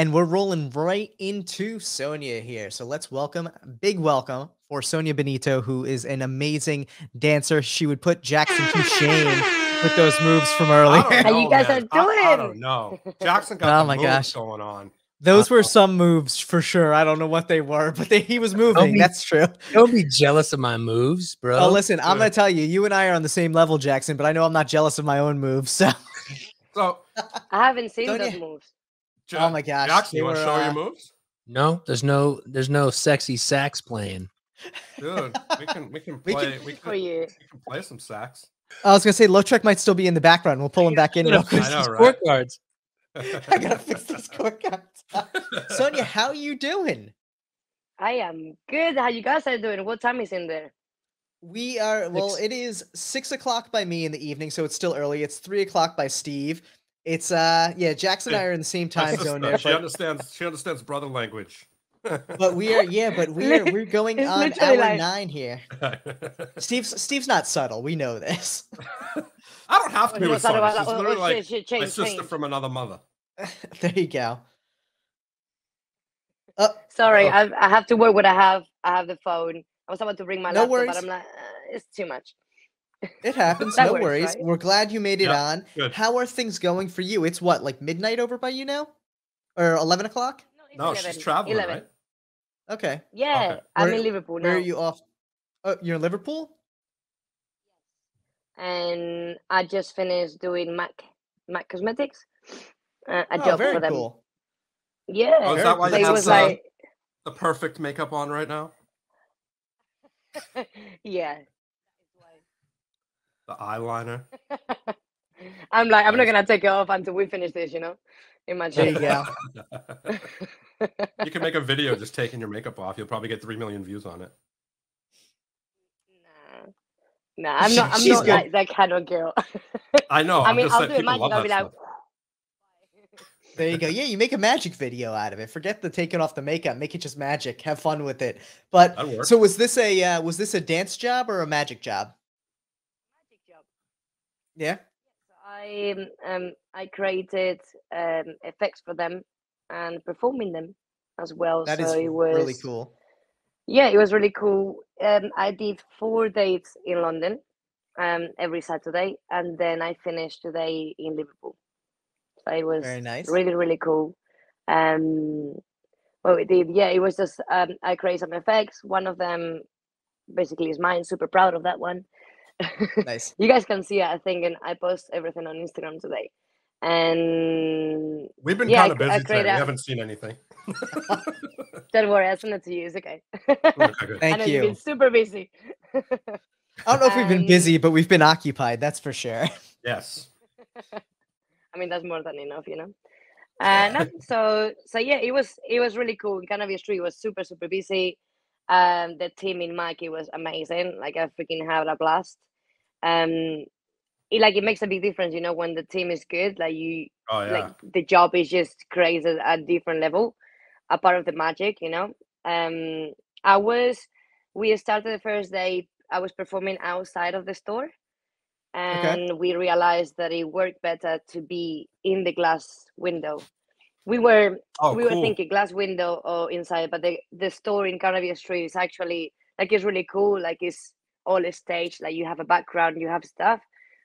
And we're rolling right into Sonia here. So let's welcome, big welcome for Sonia Benito, who is an amazing dancer. She would put Jackson to shame with those moves from earlier. I don't know. Jackson got moves going on. Those were some moves for sure. I don't know what they were, but he was moving. That's true. Don't be jealous of my moves, bro. Oh, listen, I'm going to tell you, you and I are on the same level, Jackson, but I know I'm not jealous of my own moves. So I haven't seen those moves. Oh my gosh. Jackson, you want to show your moves? No, there's no sexy sax playing. Dude, we can play some sax. I was gonna say Lotrek might still be in the background. We'll pull him back in. Scorecards. I gotta fix these scorecards. Sonia, how you doing? I am good. How you guys are doing? What time is in there? We are it is 6 o'clock by me in the evening, so it's still early. It's 3 o'clock by Steve. It's yeah, Jackson and I are in the same time zone there. She understands brother language. But we're going on hour 9 here. Steve's not subtle. We know this. I don't have to be with subtle. She's literally like my sister from another mother. There you go. Sorry, I have to work what I have. I have the phone. I was about to bring my laptop, but I'm like, it's too much. It happens. No worries. Right? We're glad you made it on. Good. How are things going for you? It's what, like midnight over by you now? Or 11 o'clock? No, she's traveling, 11. Right? Okay. Yeah, okay. I'm in Liverpool now. Where are you off? Oh, you're in Liverpool? And I just finished doing Mac Cosmetics. A job very for them. Cool. Yeah. Oh, is that why you have the perfect makeup on right now? Yeah. The eyeliner. I'm like, I'm not gonna take it off until we finish this, you know. Imagine. There you go. You can make a video just taking your makeup off. You'll probably get 3 million views on it. Nah, I'm not like that kind of girl. I know. I mean, I'll do a magic. I'll be like, there you go. Yeah, you make a magic video out of it. Forget the taking off the makeup. Make it just magic. Have fun with it. But so was this a dance job or a magic job? Yeah. I created effects for them and performing them as well. That is really cool. Yeah, it was really cool. I did 4 dates in London, every Saturday, and then I finished today in Liverpool. So it was very nice. Really, really cool. Well, it did. Yeah, it was just I created some effects. One of them basically is mine. Super proud of that one. Nice. You guys can see it, I think, and I post everything on Instagram today. And we've been kind of busy today. We haven't seen anything. Don't worry, I sent it to you. It's okay. Thank you. You've been super busy. I don't know if we've been busy, but we've been occupied. That's for sure. Yes. I mean, that's more than enough, you know. So yeah, it was really cool. Carnaby Street was super, super busy. The team in Mikey was amazing. Like, I freaking had a blast. It makes a big difference, you know, when the team is good. Like, the job is just crazy at a different level, a part of the magic, you know. We started the first day, I was performing outside of the store, and we realized that it worked better to be in the glass window. We were thinking glass window or inside, but the store in Carnaby Street is actually like, it's really cool. Like, it's all a stage. Like, you have a background, you have stuff,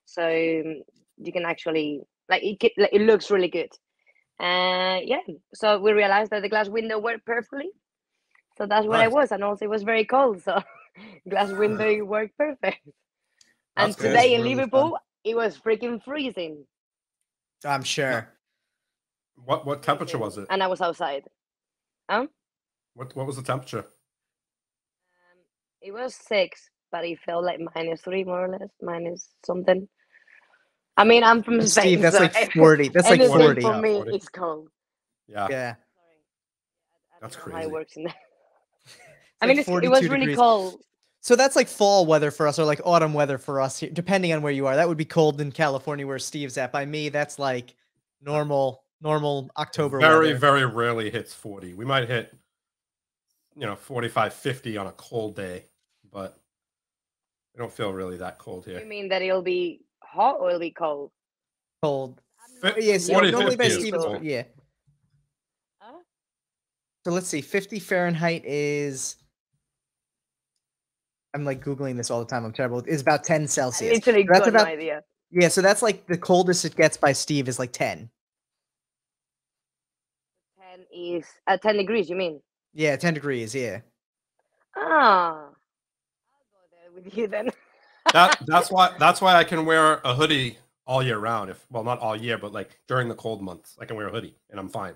so you can actually it looks really good. So we realized that the glass window worked perfectly. So that's what I was, and also it was very cold, so glass window worked perfect. And today in Liverpool, it was freaking freezing. I'm sure. What temperature was it? And I was outside. What was the temperature? It was 6, but it felt like -3, more or less, minus something. I mean, I'm from Spain. Steve, that's so like 40. That's like 40. For me, 40. It's cold. Yeah. Yeah. That's crazy. How it works in there. I mean, like it was really cold. So that's like fall weather for us, or like autumn weather for us here, depending on where you are. That would be cold in California, where Steve's at. By me, that's like normal October very weather. Very rarely hits 40. We might hit, you know, 45-50 on a cold day, but we don't feel really that cold here. You mean that it'll be hot or it'll be cold? Cold. Yes, yeah, so normally by Steven. Yeah. So let's see, 50 Fahrenheit is, I'm like Googling this all the time. I'm terrible. It's about 10 Celsius. It's an excellent idea. Yeah. So that's like the coldest it gets by Steve is like 10. 10 is 10 degrees, you mean? Yeah. 10 degrees. Yeah. Ah, I'll go there with you then. That's why I can wear a hoodie all year round. If, well, not all year, but like during the cold months, I can wear a hoodie and I'm fine.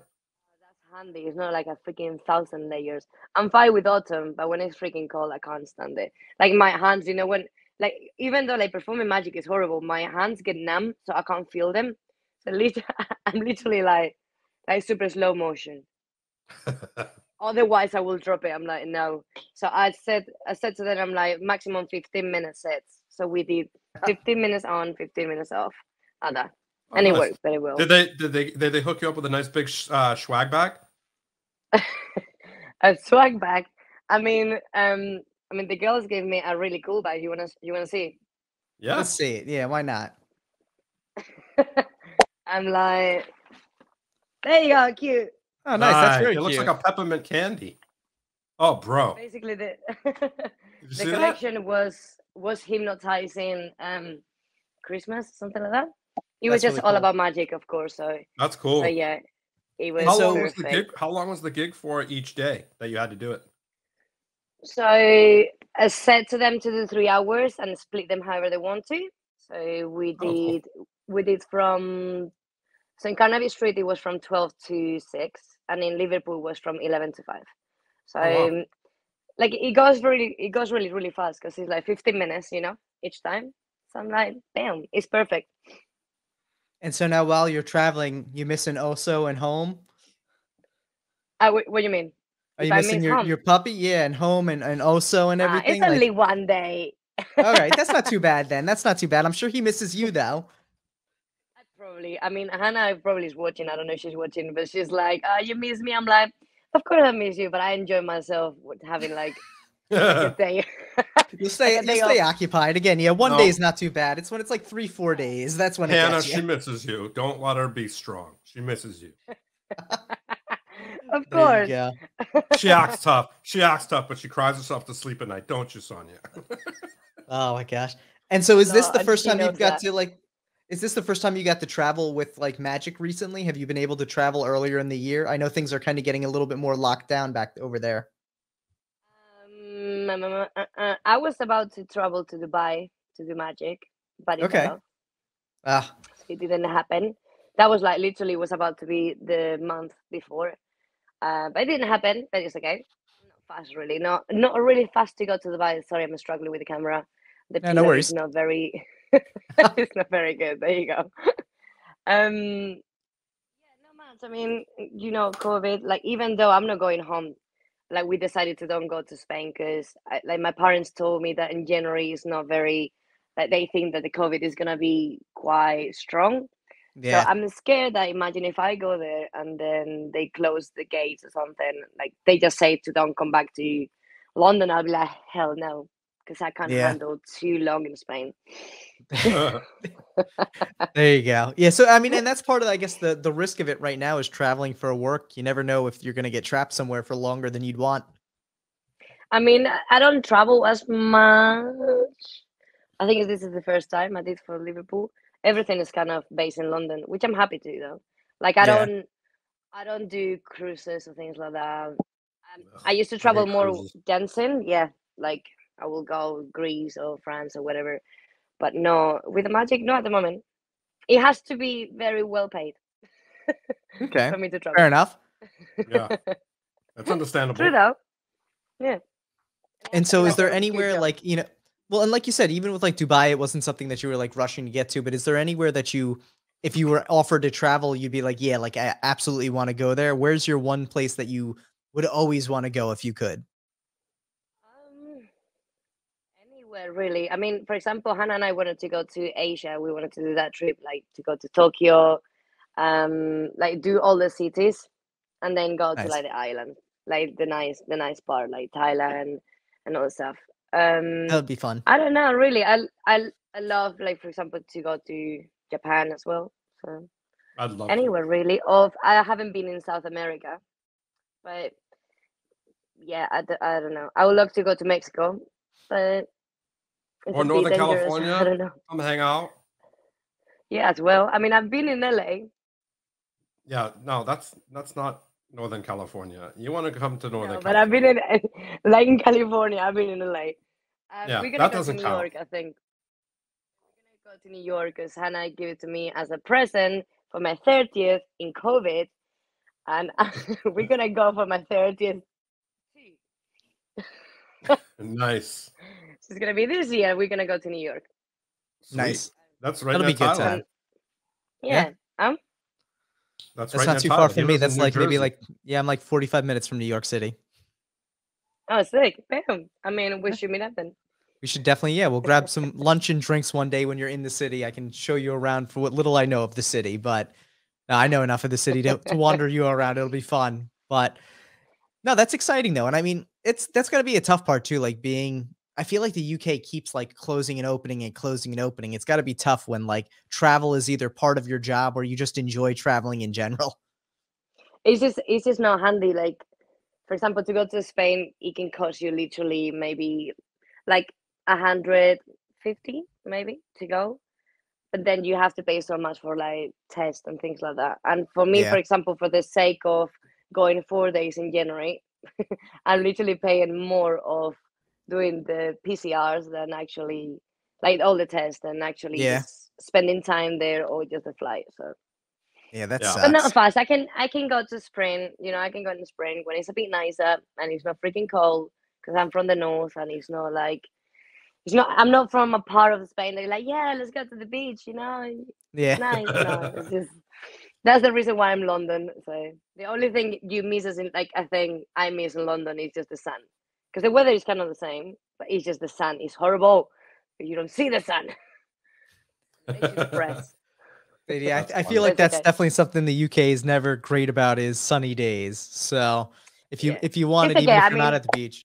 Handy. It's not like a freaking 1,000 layers. I'm fine with autumn, but when it's freaking cold, I can't stand it. Like my hands, you know, when like even though like performing magic is horrible, my hands get numb, so I can't feel them. So I'm literally like super slow motion. Otherwise, I will drop it. I'm like no. So I said to them, I'm like maximum 15-minute sets. So we did 15 minutes on, 15 minutes off, and that. Oh, and it nice. Worked very well. Did they hook you up with a nice big swag bag? A swag bag. I mean, the girls gave me a really cool bag. You wanna see? Yeah, let's see it. Yeah, why not? I'm like, there you go, cute. Oh, nice. That's really it cute. Looks like a peppermint candy. Oh, bro. Basically, the collection was hypnotizing Christmas, something like that. It was just really all cool. About magic, of course. So that's cool. But yeah, it was. How long was the gig for each day that you had to do it? So I said to them to do 3 hours and split them however they want to. So we did from. So in Carnaby Street it was from 12 to 6, and in Liverpool it was from 11 to 5. So oh, wow. Like it goes really fast because it's like 15 minutes, you know, each time. So I'm like, bam, it's perfect. And so now while you're traveling, you miss an Oso and home? What do you mean? Are you missing your puppy? Yeah, and home and Oso and everything? It's only one day. All right, that's not too bad then. That's not too bad. I'm sure he misses you, though. I mean, Hannah probably is watching. I don't know if she's watching, but she's like, oh, you miss me? I'm like, of course I miss you, but I enjoy myself with having like a good day. You stay occupied. Again, yeah, one day is not too bad. It's when it's like 3-4 days. That's when Hannah, it gets you. She misses you. Don't let her be strong. She misses you. Of course. Yeah. She acts tough. She acts tough, but she cries herself to sleep at night. Don't you, Sonia? Oh my gosh. And so is this the first time you've got to like, is this the first time you got to travel with like magic recently? Have you been able to travel earlier in the year? I know things are kind of getting a little bit more locked down back over there. I was about to travel to Dubai to do magic, but it didn't happen. That was like literally was about to be the month before, but it didn't happen. But it's okay. Not fast, really. Not really fast to go to Dubai. Sorry, I'm struggling with the camera. The no worries. Is not very. It's not very good. There you go. Yeah, no much. I mean, you know, COVID. Like, even though I'm not going home. Like we decided to don't go to Spain because like my parents told me that in January is not very, like they think that the COVID is going to be quite strong. Yeah. So I'm scared that imagine if I go there and then they close the gates or something, like they just say to don't come back to London. I'll be like, hell no, because I can't handle too long in Spain. There you go. Yeah. So, I mean, and that's part of, I guess, the risk of it right now is traveling for work. You never know if you're going to get trapped somewhere for longer than you'd want. I mean, I don't travel as much. I think this is the first time I did for Liverpool. Everything is kind of based in London, which I'm happy to, though. Like, I don't do cruises or things like that. I used to travel more dancing. Yeah. Like, I will go Greece or France or whatever. But no, with the magic, not at the moment. It has to be very well paid. Okay. For me to travel. Fair enough. Yeah. That's understandable. True though. Yeah. And so is there anywhere like, you know, well, and like you said, even with like Dubai, it wasn't something that you were like rushing to get to, but is there anywhere that you, if you were offered to travel, you'd be like, yeah, like I absolutely want to go there. Where's your one place that you would always want to go if you could? Really, I mean, for example, Hannah and I wanted to go to Asia. We wanted to do that trip, like to go to Tokyo, like do all the cities, and then go to like the island, like the nice part, like Thailand and all stuff. That would be fun. I don't know, really. I love, like, for example, to go to Japan as well. So I'd love anywhere really. I haven't been in South America, but yeah, I don't know. I would love to go to Mexico, but or Northern California. I don't know. Come hang out. Yeah, as well. I mean, I've been in LA. Yeah, no, that's not Northern California. You want to come to Northern California. But I've been in, like in California, I've been in LA. Yeah, we're going to go to New York, I think. We're going to go to New York because Hannah gave it to me as a present for my 30th in COVID. And we're going to go for my 30th. Nice. So it's going to be this year. We're going to go to New York. Nice. That's right. That'll be good time. Yeah. That's right, not too far from me. That's like maybe like, yeah, I'm like 45 minutes from New York City. Oh, sick. Bam. I mean, we should meet up then. We should definitely, yeah, we'll grab some lunch and drinks one day when you're in the city. I can show you around for what little I know of the city, but I know enough of the city to wander you around. It'll be fun. But no, that's exciting though. And I mean, that's going to be a tough part too. Like I feel like the UK keeps like closing and opening and closing and opening. It's got to be tough when like travel is either part of your job or you just enjoy traveling in general. It's just not handy. Like, for example, to go to Spain, it can cost you literally maybe like 150 maybe to go. But then you have to pay so much for like tests and things like that. And for me, for example, for the sake of going 4 days in January, I'm literally paying more of doing the PCRs than actually like all the tests and actually spending time there or just a flight. So yeah, that's but not fast. I can go to spring, you know, I can go in the spring when it's a bit nicer and it's not freaking cold because I'm from the north and it's not like I'm not from a part of Spain. They're like, yeah, let's go to the beach, you know. Yeah. Nice, you know? It's just, that's the reason why I'm London. So the only thing you miss is I think I miss in London is just the sun. Because the weather is kind of the same, but it's just the sun is horrible. You don't see the sun. Yeah, I feel like that's definitely something the UK is never great about is sunny days. So if you want even if you're not at the beach. Yeah,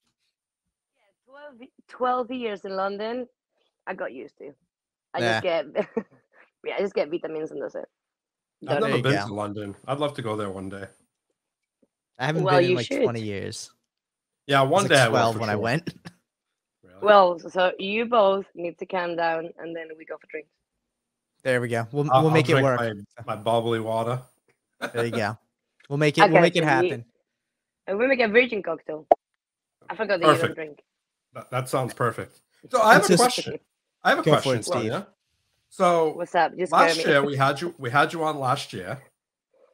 12 years in London, I got used to. I just get vitamins and that's it. I've never been to London. I'd love to go there one day. I haven't been in like 20 years. Yeah, one day I will. When I went. Really? Well, so you both need to calm down, and then we go for drinks. There we go. We'll make it work. My bubbly water. There you go. We'll make it. Okay, we'll make it happen. And we make a virgin cocktail. I forgot that you don't drink. That sounds perfect. So I have a question. Go for it, Steve. So what's up? Just last year we had you on last year,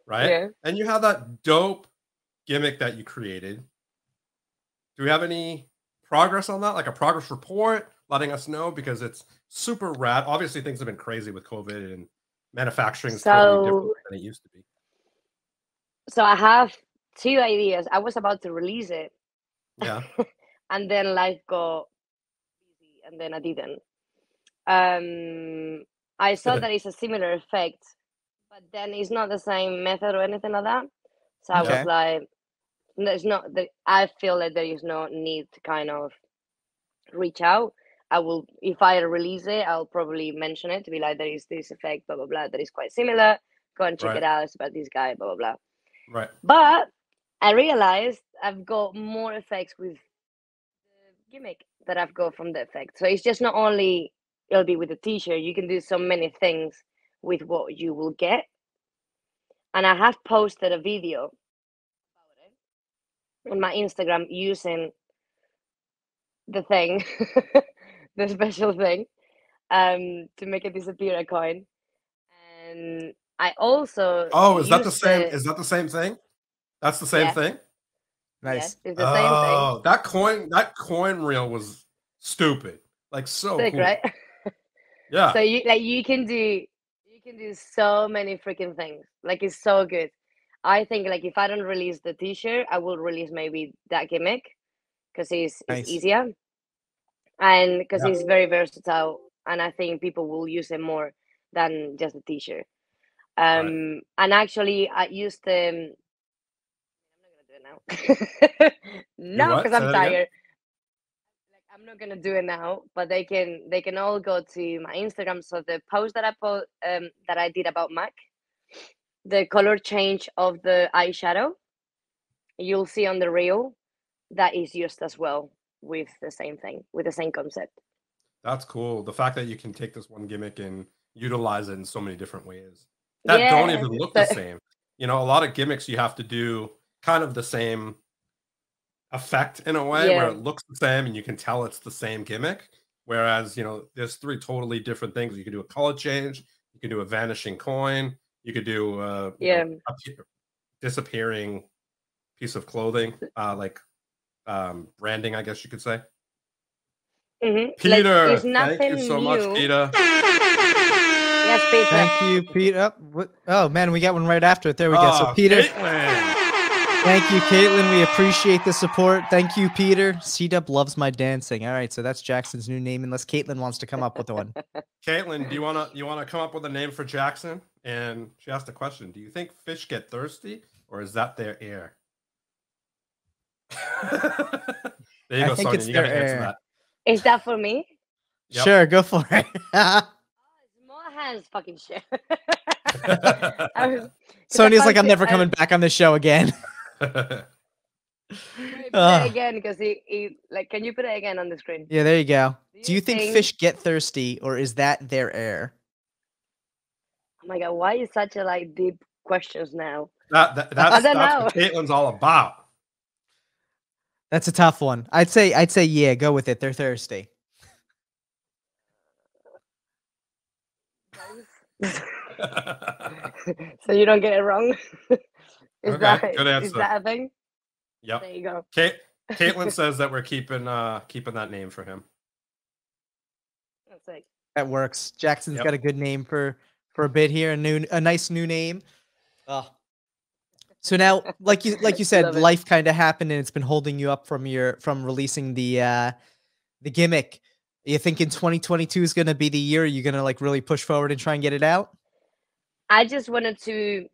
right? Yeah. And you had that dope gimmick that you created. Do we have any progress on that? Like a progress report letting us know? Because it's super rad. Obviously, things have been crazy with COVID and manufacturing is totally different than it used to be. So I have two ideas. I was about to release it. Yeah. And then life got easy, and then I didn't. I saw that it's a similar effect, but then it's not the same method or anything like that. So I was like... There's not that I feel that there is no need to kind of reach out. I will, if I release it, I'll probably mention it to be like, there is this effect, blah, blah, blah, that is quite similar. Go and check it out. It's about this guy, blah, blah, blah. Right. But I realized I've got more effects with the gimmick that I've got from the effect. So it's just not only it'll be with a t-shirt, you can do so many things with what you will get. And I have posted a video on my Instagram using the thing, the special thing, to make it disappear a coin. And I also is that the same? Is that the same thing? That's the same thing. Nice. Yes, it's the same thing. That coin reel was stupid. Like so sick, cool. Right? Yeah. So you can do so many freaking things. Like it's so good. I think like if I don't release the t-shirt, I will release maybe that gimmick because it's easier and because it's very versatile. And I think people will use it more than just the t-shirt. And actually I used the, I'm not going to do it now. No, because I'm tired. Like, I'm not going to do it now, but they can all go to my Instagram. So the post that I did about Mac, the color change of the eyeshadow, you'll see on the reel that is used as well with the same thing, with the same concept. That's cool. The fact that you can take this one gimmick and utilize it in so many different ways that don't even look the same. You know, a lot of gimmicks you have to do kind of the same effect in a way where it looks the same and you can tell it's the same gimmick. Whereas, you know, there's three totally different things. You can do a color change, you can do a vanishing coin, you could do a disappearing piece of clothing, branding, I guess you could say. Mm-hmm. Peter, like, thank you so much, Peter. Yes, Peter. Thank you, Peter. Oh, man, we got one right after it. There we go. So, Peter. Caitlin. Thank you, Caitlin. We appreciate the support. Thank you, Peter. C-Dub loves my dancing. All right, so that's Jackson's new name, unless Caitlin wants to come up with one. Caitlin, do you wanna come up with a name for Jackson? And she asked a question: do you think fish get thirsty, or is that their air? There you go, Sonia. You gotta answer that. Is that for me? Yep. Sure, go for it. More hands, fucking shit. Sonia's like, I'm never coming back on this show again. Again, because he like, can you put it again on the screen? Yeah, there you go. Do you think fish get thirsty, or is that their air? Oh my God, why is such a like deep questions now? That's what Caitlin's all about. That's a tough one. I'd say yeah, go with it. They're thirsty. So you don't get it wrong. Is that a thing? Yep. There you go. Caitlin says that we're keeping that name for him. That's like that works. Jackson's got a good name for a bit here, a nice new name. Oh. So now, like you said, life kind of happened and it's been holding you up from releasing the gimmick. You thinking 2022 is going to be the year you're going to like really push forward and try and get it out? I just wanted to,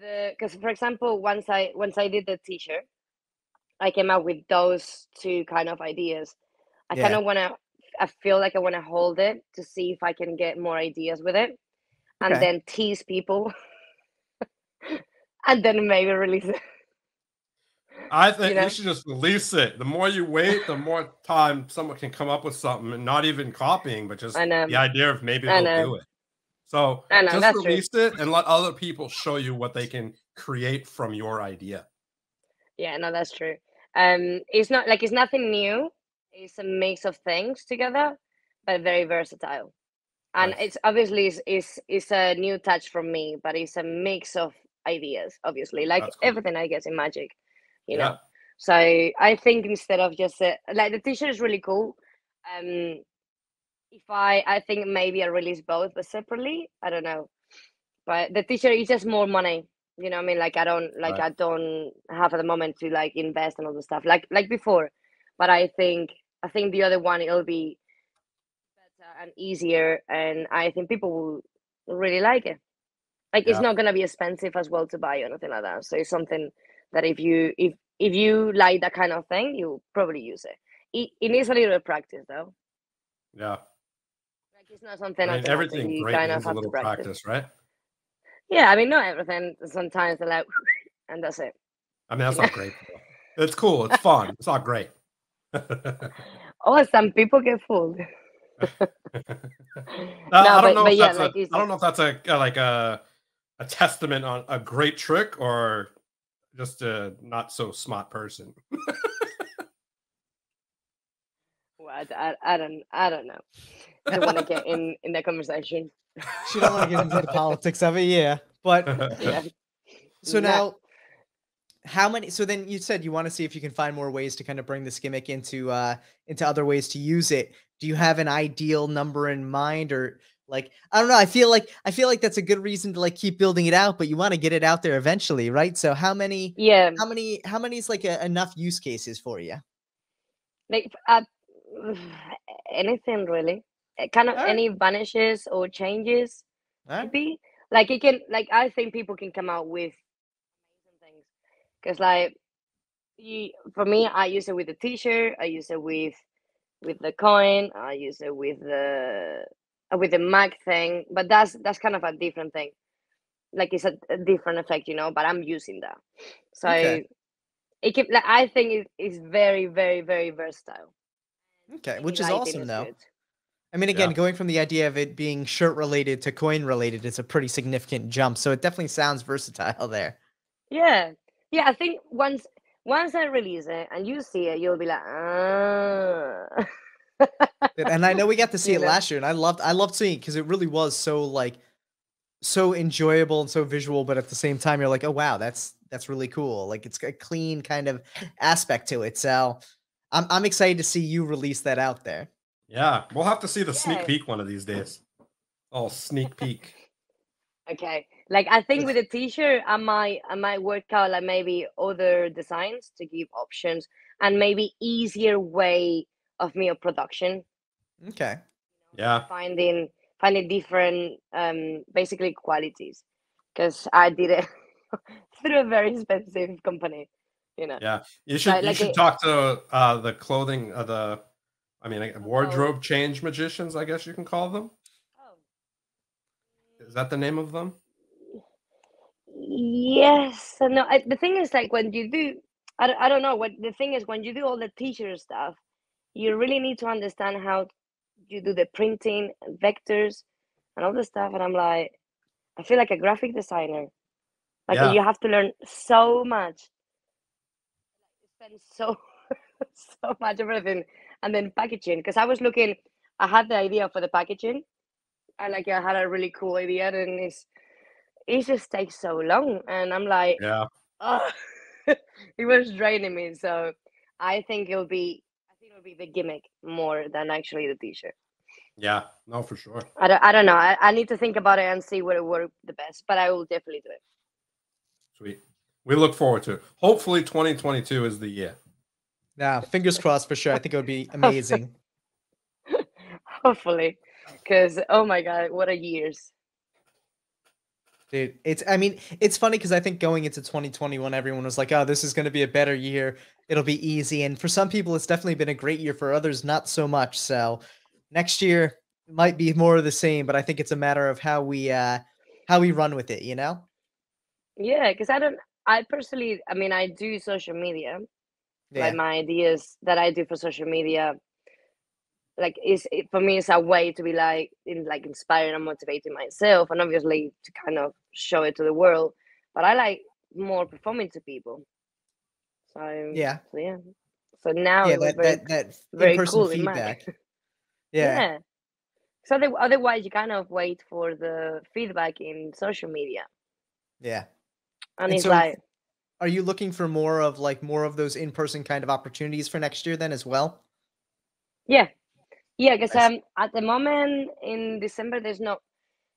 because for example, once I did the t-shirt, I came out with those two kind of ideas. I feel like I want to hold it to see if I can get more ideas with it, and then tease people, and then maybe release it. I think you should just release it. The more you wait, the more time someone can come up with something, and not even copying, but just the idea of maybe they'll do it. So just release it and let other people show you what they can create from your idea. Yeah, no, that's true. It's not like it's nothing new. It's a mix of things together, but very versatile. And it's obviously it's a new touch from me, but it's a mix of ideas, obviously, like everything I guess in magic. You know, so I think instead of just like the t-shirt is really cool. I think maybe I release both, but separately, I don't know. But the t-shirt is just more money. You know what I mean? Like I don't have at the moment to like invest and all the stuff like before. But I think the other one it'll be better and easier, and I think people will really like it. Like it's not gonna be expensive as well to buy or anything like that. So it's something that if you like that kind of thing, you'll probably use it. It needs a little practice though. Yeah. Like it's not something everything great kind of a little practice, right? Yeah, I mean not everything. Sometimes they're like and that's it. I mean that's not great. It's cool, it's fun, it's not great. Oh, some people get fooled. I don't know if that's a testament on a great trick or just a not so smart person. Well, I don't know. I don't want to get in that conversation. She don't want to get into the politics of it, but so now how many? So then you said you want to see if you can find more ways to kind of bring this gimmick into other ways to use it. Do you have an ideal number in mind, or like, I don't know. I feel like that's a good reason to like keep building it out, but you want to get it out there eventually, right? So how many is like enough use cases for you? Like anything really, kind of any vanishes or changes. Maybe like it can, like I think people can come out with things because like for me, I use it with the t-shirt, I use it with the coin, I use it with the Mac thing, but that's kind of a different thing. Like it's a different effect, you know, but I'm using that. So it can, like, I think it's very, very, very versatile. Okay, which is awesome though. Good. I mean, again, going from the idea of it being shirt related to coin related, it's a pretty significant jump. So it definitely sounds versatile there. Yeah. Yeah, I think once I release it and you see it, you'll be like, ah. And I know we got to see it last year, and I loved seeing it because it really was so, like, so enjoyable and so visual, but at the same time you're like, oh wow, that's really cool. Like, it's a clean kind of aspect to it. So I'm excited to see you release that out there. Yeah, we'll have to see the sneak peek one of these days. Oh, sneak peek. Okay, like, I think with a t-shirt, I might work out like maybe other designs to give options and maybe easier way of meal production. Okay. Yeah. Finding different, basically qualities, because I did it through a very expensive company, you know. Yeah, you should talk to the clothing, wardrobe change magicians, I guess you can call them. Oh. Is that the name of them? Yes. No. The thing is, like, when you do, I don't know what the thing is when you do all the t-shirt stuff, you really need to understand how you do the printing and vectors and all the stuff, and I'm like, I feel like a graphic designer. Like, you have to learn so much, spend so much everything, and then packaging. Because I had the idea for the packaging, and like, I had a really cool idea, and it just takes so long, and I'm like, it was draining me. So I think it'll be the gimmick more than actually the t-shirt. Yeah, no, for sure. I don't know. I need to think about it and see what it worked the best, but I will definitely do it. Sweet. We look forward to it. Hopefully 2022 is the year. Yeah, fingers crossed for sure. I think it would be amazing. Hopefully, because, oh my God, what a years. Dude, it's funny because I think going into 2021, everyone was like, oh, this is going to be a better year. It'll be easy. And for some people, it's definitely been a great year. For others, not so much. So next year might be more of the same, but I think it's a matter of how we run with it, you know? Yeah, because I do social media. Yeah. Like, my ideas that I do for social media, like, for me, it's a way to be like, inspiring and motivating myself, and obviously to kind of show it to the world. But I like more performing to people. So yeah. So now it's very cool feedback. Yeah. So otherwise, you kind of wait for the feedback in social media. Yeah. And it's so, like, are you looking for more of those in-person kind of opportunities for next year then as well? Yeah. Yeah, because at the moment in December, there's no,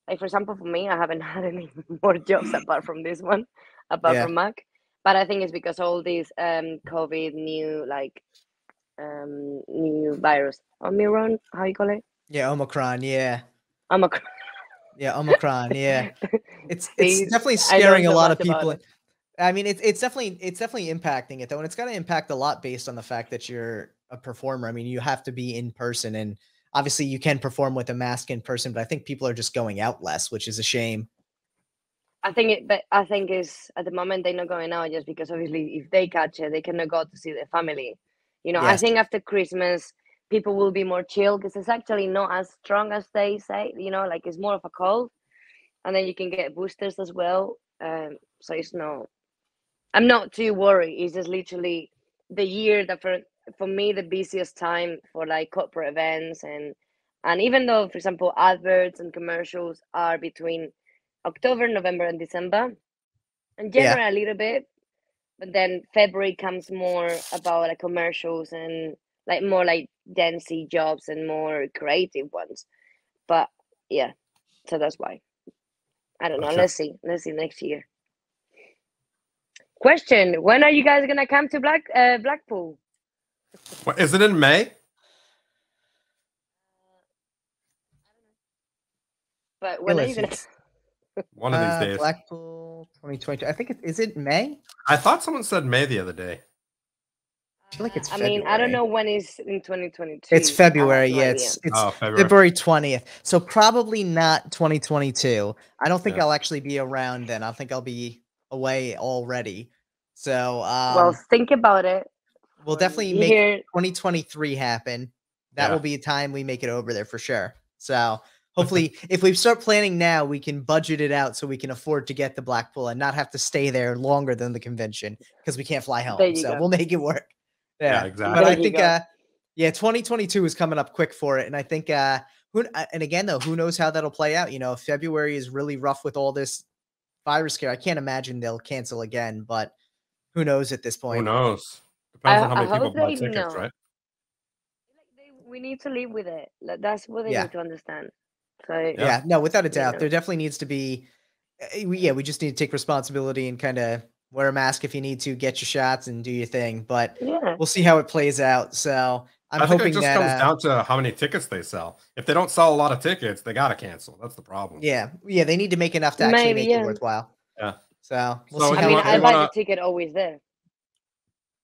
like, for example, for me, I haven't had any more jobs apart from this one, apart from Mac. But I think it's because all these COVID new virus. Omicron, how you call it? Yeah, Omicron, yeah. Omicron. Yeah, Omicron, yeah. It's definitely scaring a lot of people. I mean, it's definitely impacting it though, and it's gotta impact a lot based on the fact that you're a performer. I mean, you have to be in person, and obviously you can perform with a mask in person, but I think people are just going out less, which is a shame. I think is at the moment they're not going out just because obviously if they catch it, they cannot go to see their family. You know, yeah. I think after Christmas, people will be more chill because it's actually not as strong as they say. You know, like, it's more of a cold, and then you can get boosters as well. So it's not. I'm not too worried. It's just literally the year that for me, the busiest time for like corporate events and even though, for example, adverts and commercials are between October, November and December, and January a little bit, but then February comes more about like commercials and like more like dancey jobs and more creative ones. But yeah, so that's why. I don't know. Okay. Let's see next year. Question: when are you guys gonna come to Blackpool? What, is it in May? But when are you gonna? One of these days. Blackpool 2022. I think is it May? I thought someone said May the other day. I feel like it's February. I mean, I don't know when it's in 2022. It's February, yeah. It's February 20th. So probably not 2022. I don't think I'll actually be around then. I think I'll be away already. So well, think about it. We'll definitely make 2023 happen. That will be a time we make it over there for sure. So hopefully if we start planning now, we can budget it out so we can afford to get to Blackpool and not have to stay there longer than the convention because we can't fly home. So we'll make it work. Yeah, exactly. But I think, yeah, 2022 is coming up quick for it. And I think, and again, though, who knows how that'll play out? You know, February is really rough with all this virus scare. I can't imagine they'll cancel again, but who knows at this point? Who knows? Depends on how many people buy tickets, right? We need to live with it. That's what they need to understand. So yeah, no, without a doubt, there definitely needs to be. We just need to take responsibility and kind of wear a mask if you need to, get your shots, and do your thing. But we'll see how it plays out. So I'm hoping it just comes down to how many tickets they sell. If they don't sell a lot of tickets, they gotta cancel. That's the problem. Yeah, they need to make enough to actually make it worthwhile. Yeah. So we'll see. I mean, I buy the ticket always there.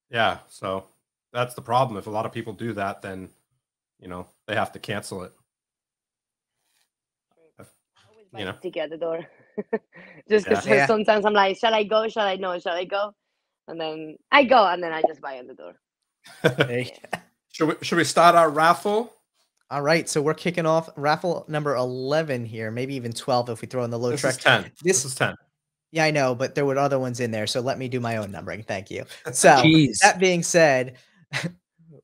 Yeah, so that's the problem. If a lot of people do that, then you know they have to cancel it. I always buy the ticket at the door, just because sometimes I'm like, shall I go? Shall I no? Shall I go? And then I go, and then I just buy at the door. Should we start our raffle? All right, so we're kicking off raffle number 11 here, maybe even 12 if we throw in the low track. This is 10. This is 10. Yeah, I know, but there were other ones in there. So let me do my own numbering. Thank you. So that being said,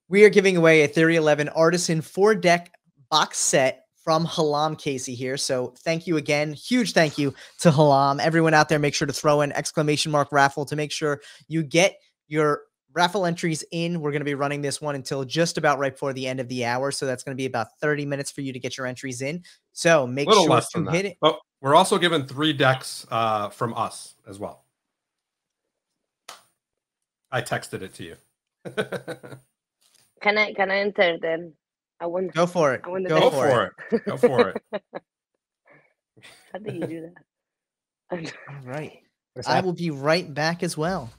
we are giving away a Theory 11 Artisan 4-deck box set from Halam Casey here. So thank you again. Huge thank you to Halam. Everyone out there, make sure to throw in ! raffle to make sure you get your raffle entries in. We're going to be running this one until just about right before the end of the hour. So that's going to be about 30 minutes for you to get your entries in. So make sure to hit it. Oh. We're also given 3 decks from us as well. I texted it to you. Can I enter then? I wouldn't. Go for it. Go for it. Go for it. How do you do that? All right. I will be right back as well.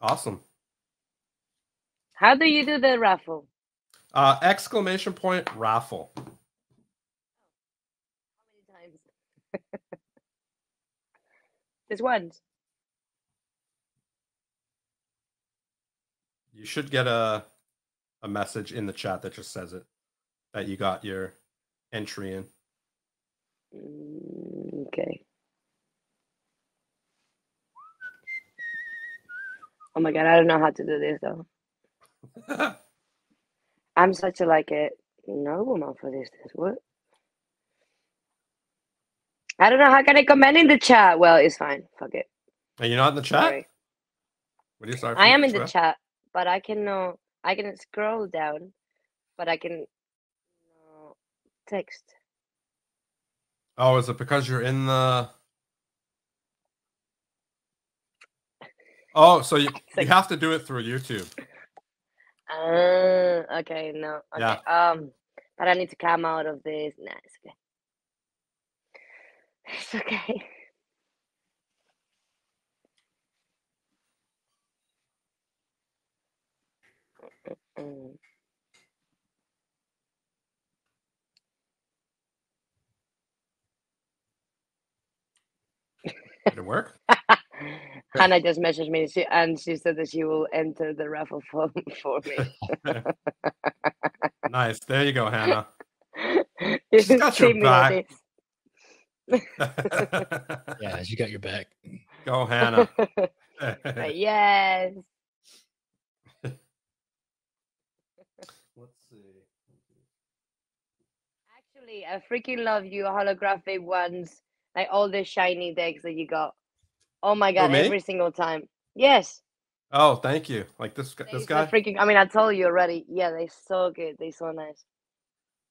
Awesome. How do you do the raffle? !raffle. There's ones. You should get a message in the chat that just says it, that you got your entry in. Okay. Oh my god, I don't know how to do this though. I'm such a no woman for this. What? I don't know how can I comment in the chat. Well, it's fine. Fuck it. Are you not in the chat? Sorry. What are you sorry for? I am in the chat, but I can I can scroll down, but I can text. Oh, is it because you're in the? Oh, so you have to do it through YouTube. Okay, no. Okay. Yeah. But I need to come out of this. Nah, it's okay. It's okay. Did it work? Hannah just messaged me and she said that she will enter the raffle for me. Nice. There you go, Hannah. She's got your back. Yeah, you got your back. Go, Hannah. Yes. Let's see. Actually, I freaking love your holographic ones, like all the shiny decks that you got. Oh my god, every single time. Yes. Oh, thank you. Like this guy. Freaking, I mean, I told you already. Yeah, they're so good. They're so nice.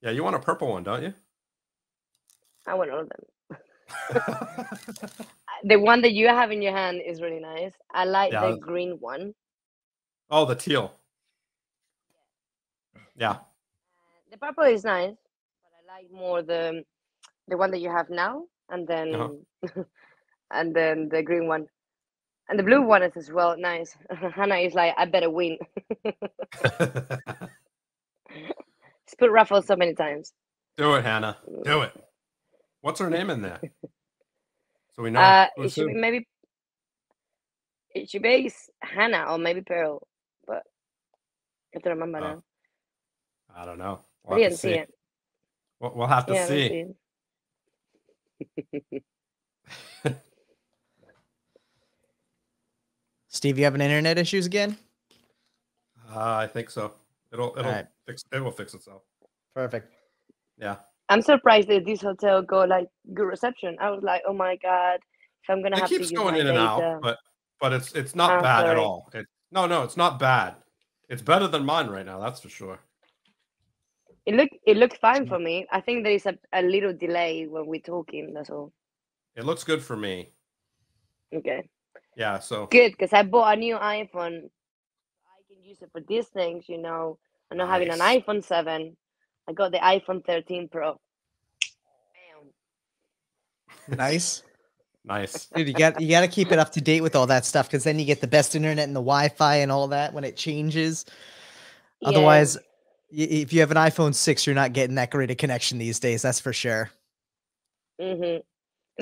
Yeah, you want a purple one, don't you? I want all of them. The one that you have in your hand is really nice. I like the green one. Oh, the teal. Yeah. The purple is nice, but I like more the one that you have now, and then and then the green one, and the blue one is as well nice. Hannah is like, I better win. It's put raffle so many times. Do it, Hannah. Do it. What's her name in there? So we know. Maybe It should be Hannah or maybe Pearl, but I don't remember now. I don't know. We'll have to see it. We'll have to see. Steve, you having internet issues again? I think so. It will fix itself. Perfect. Yeah. I'm surprised that this hotel got like good reception. I was like, oh my god, if I'm gonna have to. It keeps going in and out, but it's not bad at all. No, it's not bad. It's better than mine right now, that's for sure. It looked fine for me. I think there is a little delay when we're talking. That's all. It looks good for me. Okay. Yeah. So good, because I bought a new iPhone. I can use it for these things, you know. I'm not having an iPhone 7. I got the iPhone 13 Pro. Bam. Nice. Nice. Dude, you got to keep it up to date with all that stuff, because then you get the best internet and the Wi-Fi and all that when it changes. Yeah. Otherwise, if you have an iPhone 6, you're not getting that great a connection these days. That's for sure. Mm-hmm.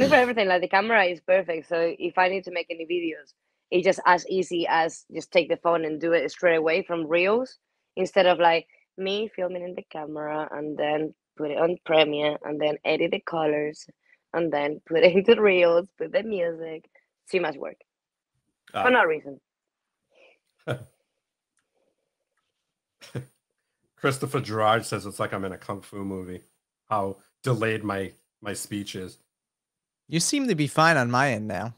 And for everything, like the camera is perfect. So if I need to make any videos, it's just as easy as just take the phone and do it straight away from Reels, instead of like me filming in the camera and then put it on Premiere and then edit the colors and then put it into Reels, put the music. Too much work. For no reason. Christopher Gerard says it's like I'm in a kung fu movie. How delayed my speech is. You seem to be fine on my end now.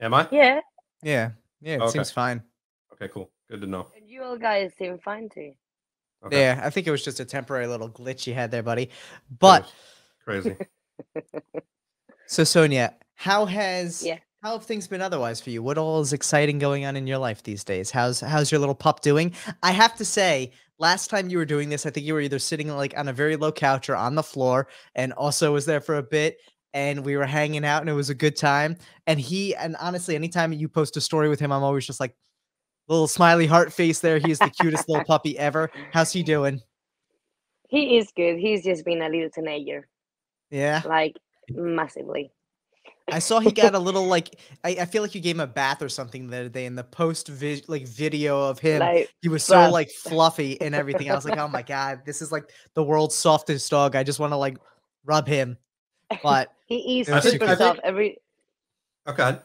Am I? Yeah. Yeah. Yeah, it seems fine. Okay, cool. Good to know. And you all guys seem fine too. Okay. Yeah, I think it was just a temporary little glitch you had there, buddy. But crazy. So Sonia, how have things been otherwise for you? What all is exciting going on in your life these days? How's your little pup doing? I have to say, last time you were doing this, I think you were either sitting like on a very low couch or on the floor, and Oso was there for a bit, and we were hanging out, and it was a good time. And honestly, anytime you post a story with him, I'm always just like, little smiley heart face there. He's the cutest little puppy ever. How's he doing? He is good. He's just been a little teenager. Yeah. Like massively. I saw he got a little like, I feel like you gave him a bath or something the other day, and the post video of him, like, he was so like fluffy and everything. I was like, oh my God, this is like the world's softest dog. I just want to like rub him. But he is super soft. Okay.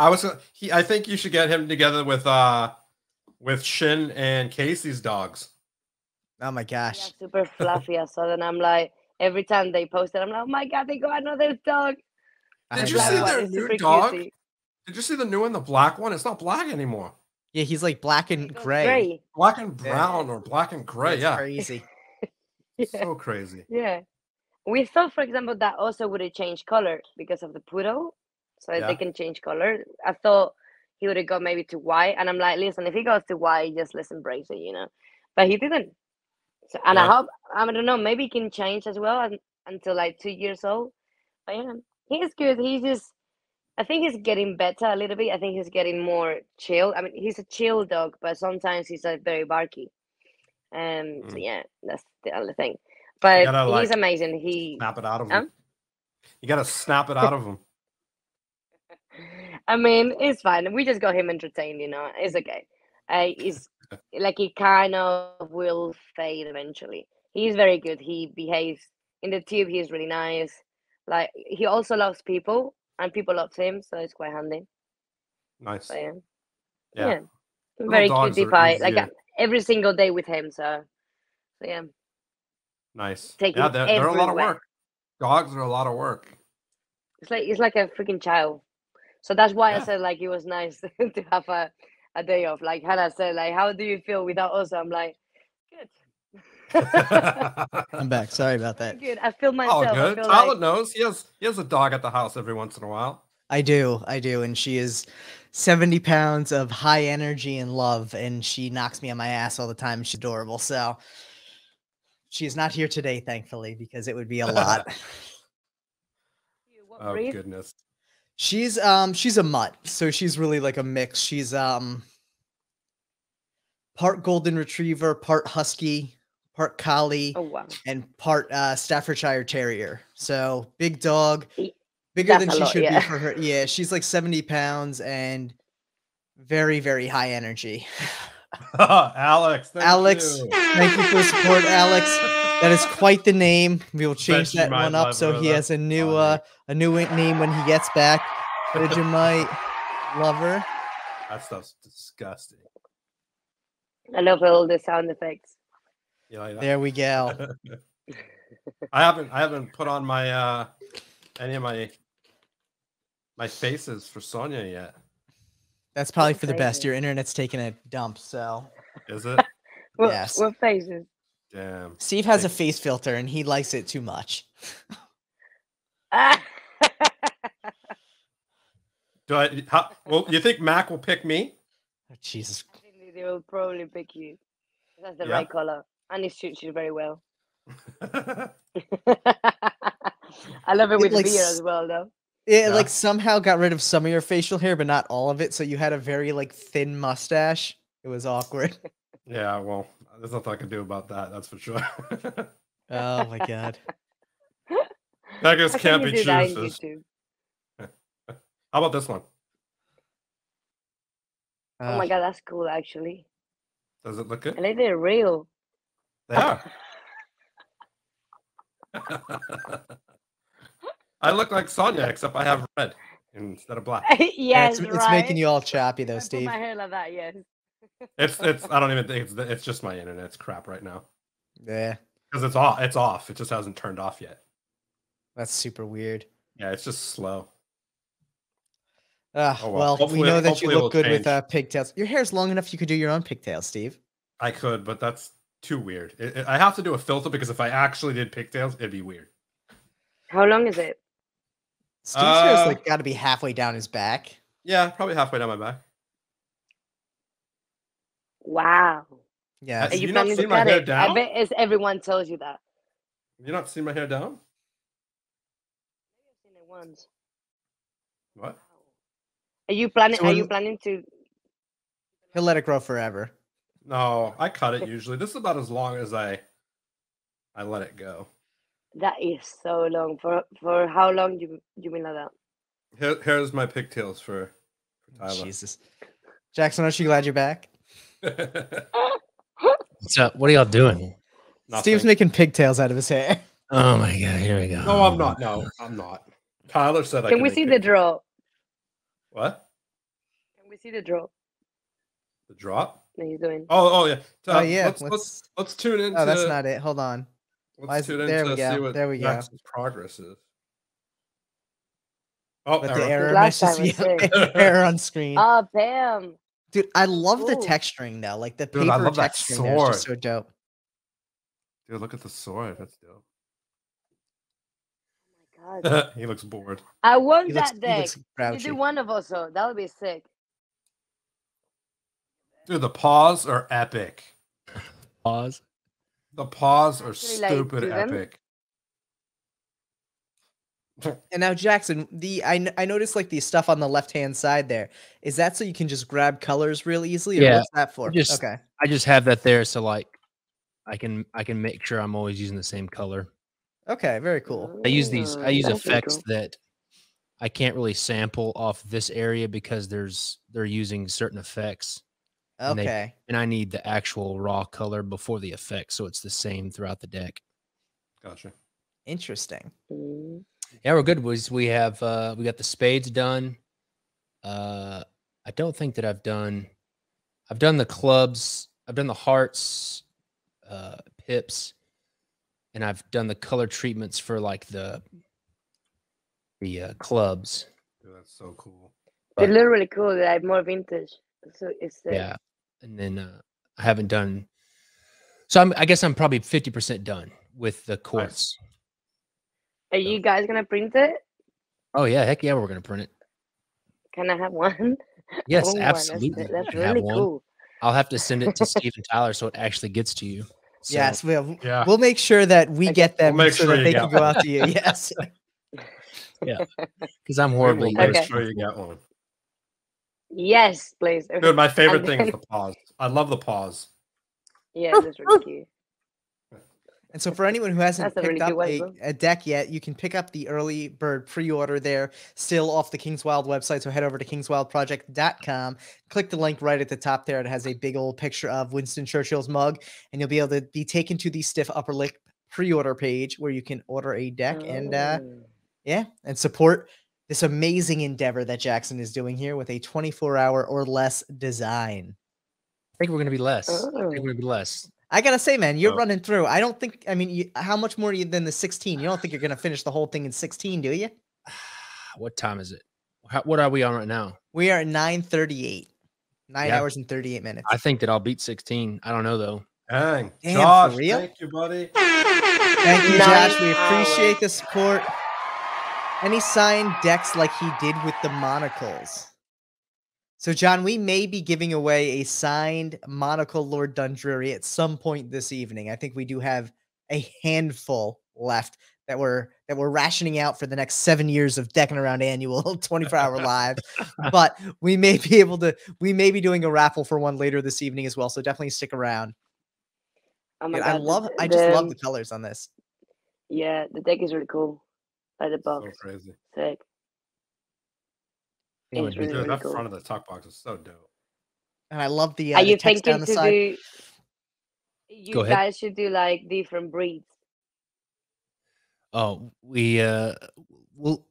I think you should get him together with Shin and Casey's dogs. Oh my gosh. Yeah, super fluffy. So then I'm like, every time they post it, I'm like, oh my God, they got another dog. Did you see their new dog? Cutesy. Did you see the new one, the black one? It's not black anymore. Yeah, he's like black and gray. Black and brown or black and gray. That's crazy. Yeah. So crazy. Yeah. We thought, for example, that also would have changed color because of the poodle. So they can change color. I thought he would have gone maybe to white. And I'm like, listen, if he goes to white, just let's embrace it, you know. But he didn't. So, and I hope, I don't know, maybe he can change as well until like 2 years old. But yeah, he's good. He's just, I think he's getting better a little bit. I think he's getting more chill. I mean, he's a chill dog, but sometimes he's like very barky. So yeah, that's the other thing. But he's amazing. Snap it out of him. You got to snap it out of him. I mean, it's fine. We just got him entertained, you know. It's okay. He's like, he kind of will fade eventually. He's very good. He behaves in the tube. He's really nice. Like, he also loves people, and people love him, so it's quite handy. Nice. But, yeah. Very cute. Like every single day with him. So yeah. Nice. Yeah, they're a lot of work. Dogs are a lot of work. It's like a freaking child. So that's why I said, like, it was nice to have a day off. Like Hannah said, like, how do you feel without us? I'm like, good. I'm back. Sorry about that. Good. I feel myself. Oh, good. Tyler knows. He has a dog at the house every once in a while. I do. And she is 70 pounds of high energy and love. And she knocks me on my ass all the time. She's adorable. So she's not here today, thankfully, because it would be a lot. Oh, goodness. She's a mutt, so she's really like a mix. She's part golden retriever, part husky, part collie, and part Staffordshire terrier. So big dog, Bigger that's than she lot, should yeah. be for her. Yeah, she's like 70 pounds and very, very high energy. Oh, Alex. Thank you. Thank you for the support, Alex. That is quite the name. We will change that one up so he has a new name when he gets back. Vegemite lover. That stuff's disgusting. I love all the sound effects. Yeah, like there we go. I haven't put on my any of my faces for Sonia yet. That's probably for the best. Your internet's taking a dump, so. Is it? Yes. What faces? Damn. Steve has a face filter, and he likes it too much. Well, you think Mac will pick me? Oh, Jesus. They will probably pick you. That's the right color, and it suits you very well. I love it with the beard as well, though. It like somehow got rid of some of your facial hair, but not all of it. So you had a very like thin mustache. It was awkward. Yeah, well, there's nothing I can do about that. That's for sure. Oh my god. I guess can't be choosers. How about this one? Oh my god, that's cool actually. Does it look good? I like they're real. They are. I look like Sonia, except I have red instead of black. Yes, it's making you all choppy though, Steve. My hair like that, yes. It's. I don't even think it's just my internet's crap right now. Yeah, because it's off. It's off. It just hasn't turned off yet. That's super weird. Yeah, it's just slow. Oh, well we know that you look good with pigtails. Your hair's long enough you could do your own pigtails, Steve. I could, but that's too weird. I have to do a filter because if I actually did pigtails, it'd be weird. How long is it? Steve's hair's like got to be halfway down his back. Yeah, probably halfway down my back. Wow. Yeah. You not seen my hair down? I bet it's everyone tells you that. You not seen my hair down? I've seen it once. What? Are you planning to? He'll let it grow forever. No, I cut it usually. This is about as long as I let it go. That is so long. For how long you mean like that? Here's my pigtails for Tyler. Jesus. Jackson, aren't you glad you're back? What's up? What are y'all doing? Nothing. Steve's making pigtails out of his hair. Oh my god! Here we go. No, I'm not. No, I'm not. Tyler said I can. Can we see the draw? What? Can we see the draw? The drop? No, he's doing. Oh, yeah. Oh, yeah. Let's tune into. Oh, that's not it. Hold on. Let's tune in to see what Jackson's progress is. Oh, but the error message. Error on screen. Oh, bam. Dude, I love the texturing though. Like the paper texturing there is just so dope. Dude, look at the sword. That's dope. Oh my god. He looks bored. I want that deck. You do one of us though. That would be sick. Dude, the paws are epic. Paws? The paws are stupid epic. And now Jackson, I noticed like the stuff on the left-hand side there. Is that so you can just grab colors real easily? Or what's that for? Okay. I just have that there so like I can make sure I'm always using the same color. Okay, very cool. I use effects that I can't really sample off this area because they're using certain effects. Okay. And I need the actual raw color before the effect so it's the same throughout the deck. Gotcha. Interesting. Yeah, we're good. We have we got the spades done. I don't think that I've done the clubs, I've done the hearts, pips, and I've done the color treatments for like the clubs. Dude, that's so cool. They look really cool. They're like more vintage. So it's yeah, and then I haven't done. So I guess I'm probably 50% done with the courts. Nice. Are you guys gonna print it? Oh yeah, heck yeah, we're gonna print it. Can I have one? Yes, absolutely. That's really cool. I'll have to send it to Steve and Tyler so it actually gets to you. So, yes, we'll make sure that we get them so that they can go out to you. Yes. Yeah, because I'm horribly. Make sure you got one. Yes, please. Dude, my favorite thing is the paws. I love the paws. Yeah, that's really cute. And so for anyone who hasn't picked up a deck yet, you can pick up the early bird pre-order there, still off the King's Wild website. So head over to KingsWildProject.com, click the link right at the top there. It has a big old picture of Winston Churchill's mug, and you'll be able to be taken to the Stiff Upper Lip pre-order page where you can order a deck and support this amazing endeavor that Jackson is doing here with a 24-hour or less design. I think we're going to be less. I got to say, man, you're running through. I don't think, I mean, how much more than the 16? You don't think you're going to finish the whole thing in 16, do you? What time is it? What are we on right now? We are at 9:38. 9 hours and 38 minutes. I think that I'll beat 16. I don't know, though. Dang. Damn, Josh, for real? Thank you, buddy. Thank you, Josh. We appreciate the support. And he signed decks like he did with the monocles. So, John, we may be giving away a signed monocle Lord Dundreary at some point this evening. I think we do have a handful left that we're rationing out for the next 7 years of Deckin' Around annual 24-hour live. But we may be able to, we may be doing a raffle for one later this evening as well. So definitely stick around. Oh my God. I just love the colors on this. Yeah, the deck is really cool. Like the box. So crazy. Sick. Really, dude, really that cool. Front of the talk box is so dope, and I love the. Are you the text thinking down the side. Do, you Go guys ahead. Should do like different breeds? Oh, we well,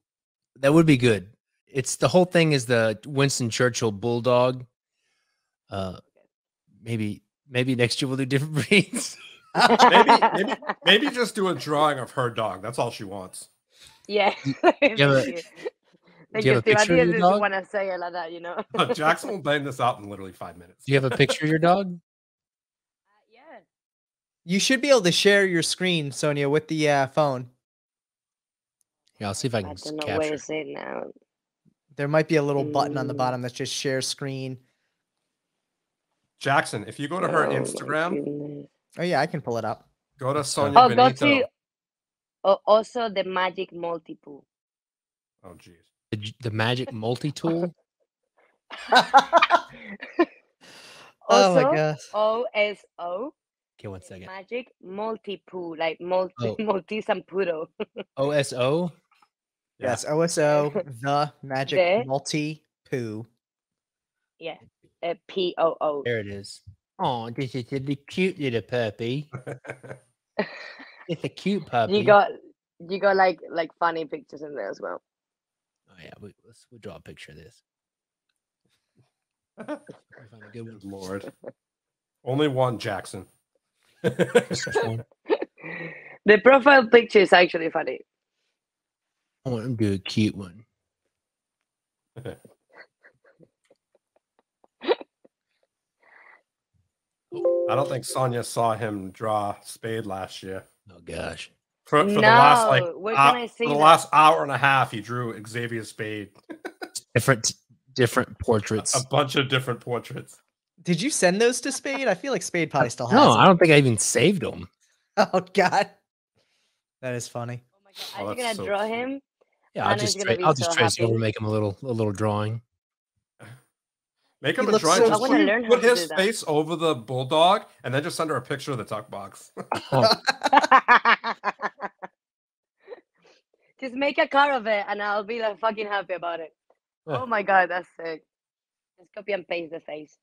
that would be good. It's the whole thing is the Winston Churchill Bulldog. Maybe next year we'll do different breeds. maybe just do a drawing of her dog. That's all she wants. Yeah. Do you have a picture of your dog? When I say it like that, you know. Jackson will blame this out in literally 5 minutes. Do you have a picture of your dog? Yeah. You should be able to share your screen, Sonia, with the phone. Yeah, I'll see if I can capture. Where is it now? There might be a little button on the bottom that just share screen. Jackson, if you go to her Instagram. Oh, yeah, I can pull it up. Go to Sonia Benito. Go to also the Magic Maltipoo. Oh, geez. The magic multi-tool. Oh my gosh. OSO. Okay, one second. Magic Maltipoo, like Maltese and Poodle. OSO. Yes, OSO. The Magic Maltipoo. Yeah. POO. There it is. Oh, this is a cute little puppy. It's a cute puppy. You got like funny pictures in there as well. Oh, yeah, we'll draw a picture of this. Good Lord. Only one, Jackson. The profile picture is actually funny. I want him to do a cute one. I don't think Sonia saw him draw Spade last year. Oh, gosh. For the last hour and a half, he drew Xavier Spade. different portraits. A bunch of different portraits. Did you send those to Spade? I feel like Spade probably still has. No, I don't think I even saved them. Oh God, that is funny. Oh my God, are you gonna draw him? Yeah, I'll just trace over, make him a little drawing. Make him a drawing. So just put his face over the bulldog, and then just send her a picture of the tuck box. Just make a card of it, and I'll be like fucking happy about it. Oh my God, that's sick. Just copy and paste the face.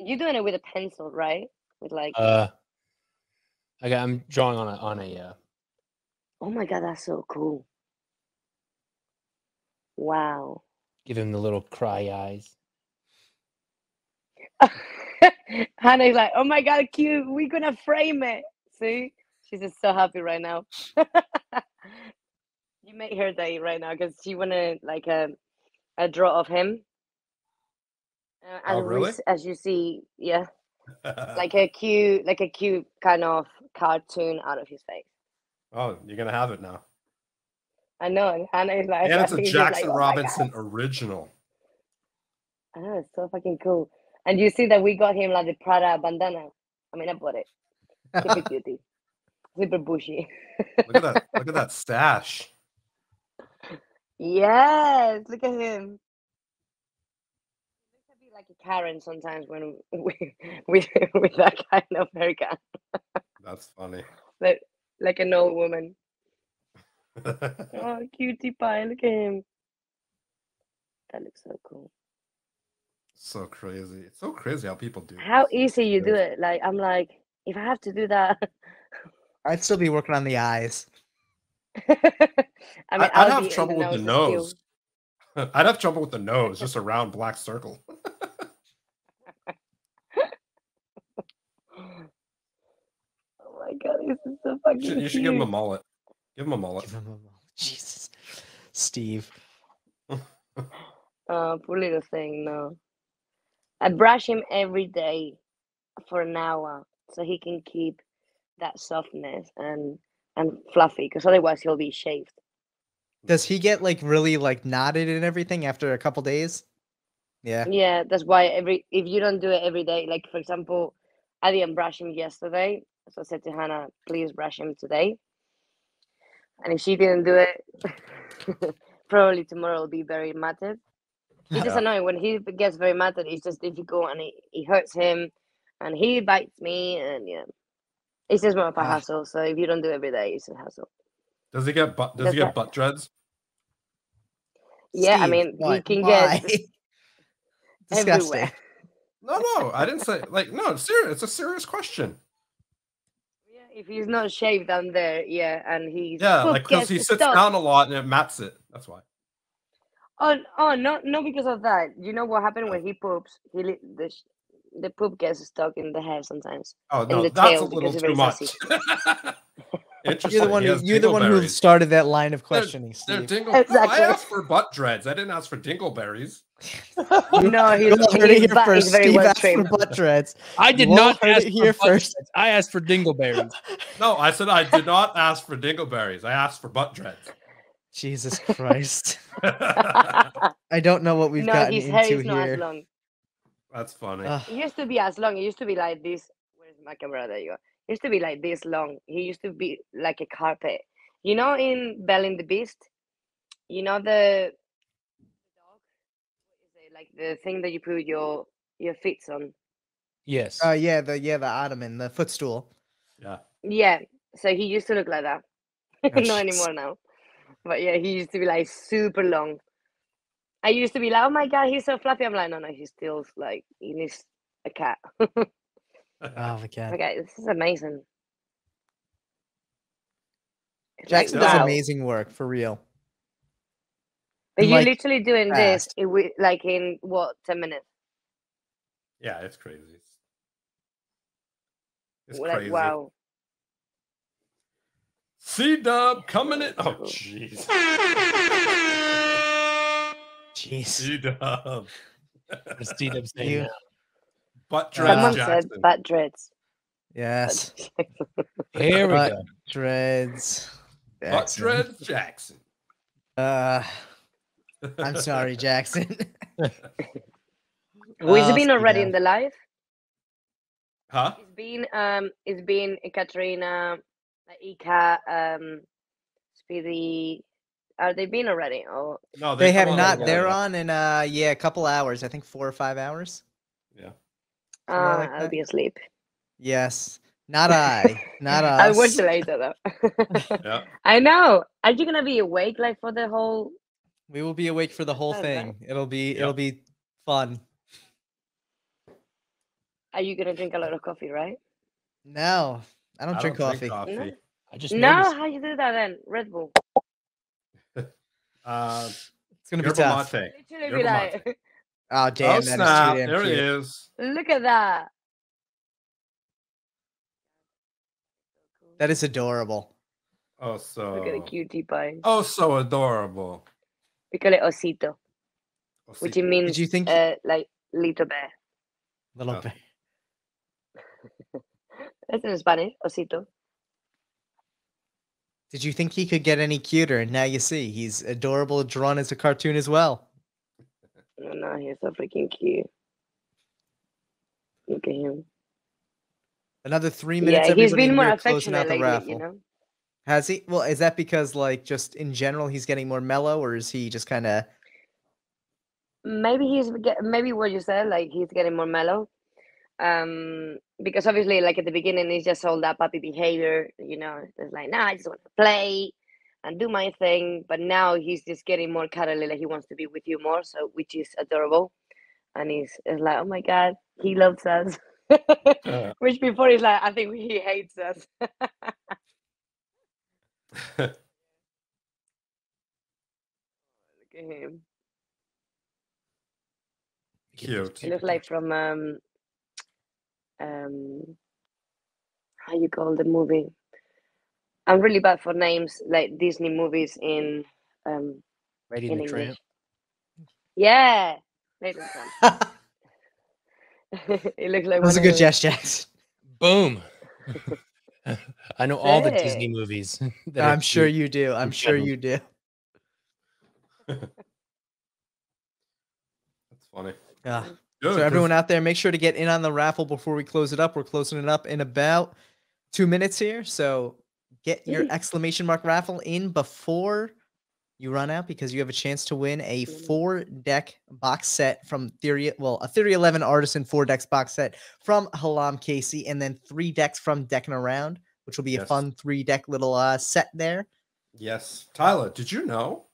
You're doing it with a pencil, right? With like. I'm drawing on a. Oh my God, that's so cool! Wow. Give him the little cry eyes. Hannah's like, oh my God, cute! We're gonna frame it. See, she's just so happy right now. You made her day right now because she wanted like a draw of him. Really? As you see, yeah, like a cute kind of cartoon out of his face. Oh, you're gonna have it now. I know, and Hannah's like, and it's a Jackson Robinson original. I know, it's so fucking cool. And you see that we got him like the Prada bandana. I mean, I bought it. Super cutie, super bushy. Look at that! Look at that stash. Yes, look at him. Looks a bit like a Karen sometimes when we with that kind of haircut. That's funny. Like an old woman. Oh, cutie pie, look at him. That looks so cool. So crazy. It's so crazy how people do it. How easy you do it. Like, I'm like, if I have to do that. I'd still be working on the eyes. I mean, I'd have trouble with the nose. I'd have trouble with the nose, just a round black circle. Oh my god, this is so fucking you should give him a mullet. Give him a mullet. Give him a mullet. Jesus. Steve. Poor little thing, no. I brush him every day for an hour so he can keep that softness and fluffy, because otherwise he'll be shaved. Does he get like really like knotted and everything after a couple days? Yeah. Yeah, that's why if you don't do it every day, like for example, I didn't brush him yesterday, so I said to Hannah, please brush him today. And if she didn't do it, probably tomorrow will be very matted. It's just annoying when he gets very matted. It's just difficult, and it hurts him, and he bites me, and yeah, it's just more of a hassle. So if you don't do it every day, it's a hassle. Does he get butt dreads? Yeah, Steve, I mean, he can get everywhere. No, I didn't say like no. It's serious. It's a serious question. Yeah, if he's not shaved down there, yeah, and he's like because he sits down a lot and it mats it. That's why. Oh no! Because of that, you know what happened when he poops? The poop gets stuck in the hair sometimes. Oh no, that's a little too much. Interesting. You're the one who started that line of questioning. They're exactly. I asked for butt dreads. I didn't ask for dingleberries. No, he's first. Very Steve well asked for butt dreads. I did not ask here first. I asked for dingleberries. No, I said I did not ask for dingleberries. I asked for butt dreads. Jesus Christ. I don't know what we've gotten into here. No, his hair is not as long. That's funny. It used to be as long. It used to be like this. Where's my camera? There you go. It used to be like this long. He used to be like a carpet. You know in Belle and the Beast? You know the dog? Like the thing that you put your feet on? Yes. Oh, the ottoman, the footstool. Yeah. Yeah. So he used to look like that. Not anymore now. But yeah, he used to be like super long. I used to be like, oh my god, he's so fluffy. I'm like, no, he's still like, he needs a cat. Oh my god. Okay, this is amazing. Jackson does amazing work, for real. But you're literally doing fast. This like in what, 10 minutes? Yeah, it's crazy. It's crazy. Wow. C-Dub coming in. Oh, jeez. Jeez. C-Dub. What's C-Dub saying? Butt dreads. Someone said butt dreads. Yes. Here we go. Dreads. Butt dreads Jackson. I'm sorry, Jackson. We've been already in the live. Huh? It's been Katrina. Ika, Speedy, are they been already? Oh, no, they have not. They're on in a couple hours. I think 4 or 5 hours. Yeah. Like I'll be asleep. Yes, not I, not us. I watch later though. Yeah. I know. Are you gonna be awake like for the whole? We will be awake for the whole thing. It'll be fun. Are you gonna drink a lot of coffee, right? No. I don't drink coffee. No? I just how you do that then? Red Bull. It's gonna be tough. Literally be like... Oh damn! Oh, snap. There it is. Look at that. That is adorable. Oh so. Look at the cutie pie. Oh so adorable. We call it osito, which it means. Did you think like little bear? Little bear. That's in Spanish, osito. Did you think he could get any cuter? And now you see, he's adorable, drawn as a cartoon as well. No, he's so freaking cute. Look at him. Another 3 minutes. Yeah, he's been more affectionate lately, you know? Has he? Well, is that because, like, just in general, he's getting more mellow, or is he just kind of? Maybe what you said, like he's getting more mellow. Because obviously, like at the beginning, it's just all that puppy behavior, you know, it's like, nah, I just want to play and do my thing. But now he's just getting more cuddly, like he wants to be with you more, so, which is adorable. And he's like, oh my God, he loves us. Which before he's like, I think he hates us. Look at him. Cute. He looks like from how you call the movie? I'm really bad for names, like Disney movies in Lady and the Tramp. Yeah, Lady and the Tramp. It looks like that's a good gesture. Boom. I know all the Disney movies. I'm sure you do. I'm sure you do. That's funny. Yeah. So everyone out there, make sure to get in on the raffle before we close it up. We're closing it up in about 2 minutes here. So get your exclamation mark raffle in before you run out, because you have a chance to win a 4-deck box set from Theory, well, a Theory 11 Artisan 4-deck box set from Halam Casey, and then 3 decks from Deckin' Around, which will be a fun 3-deck little set there. Yes. Tyler, did you know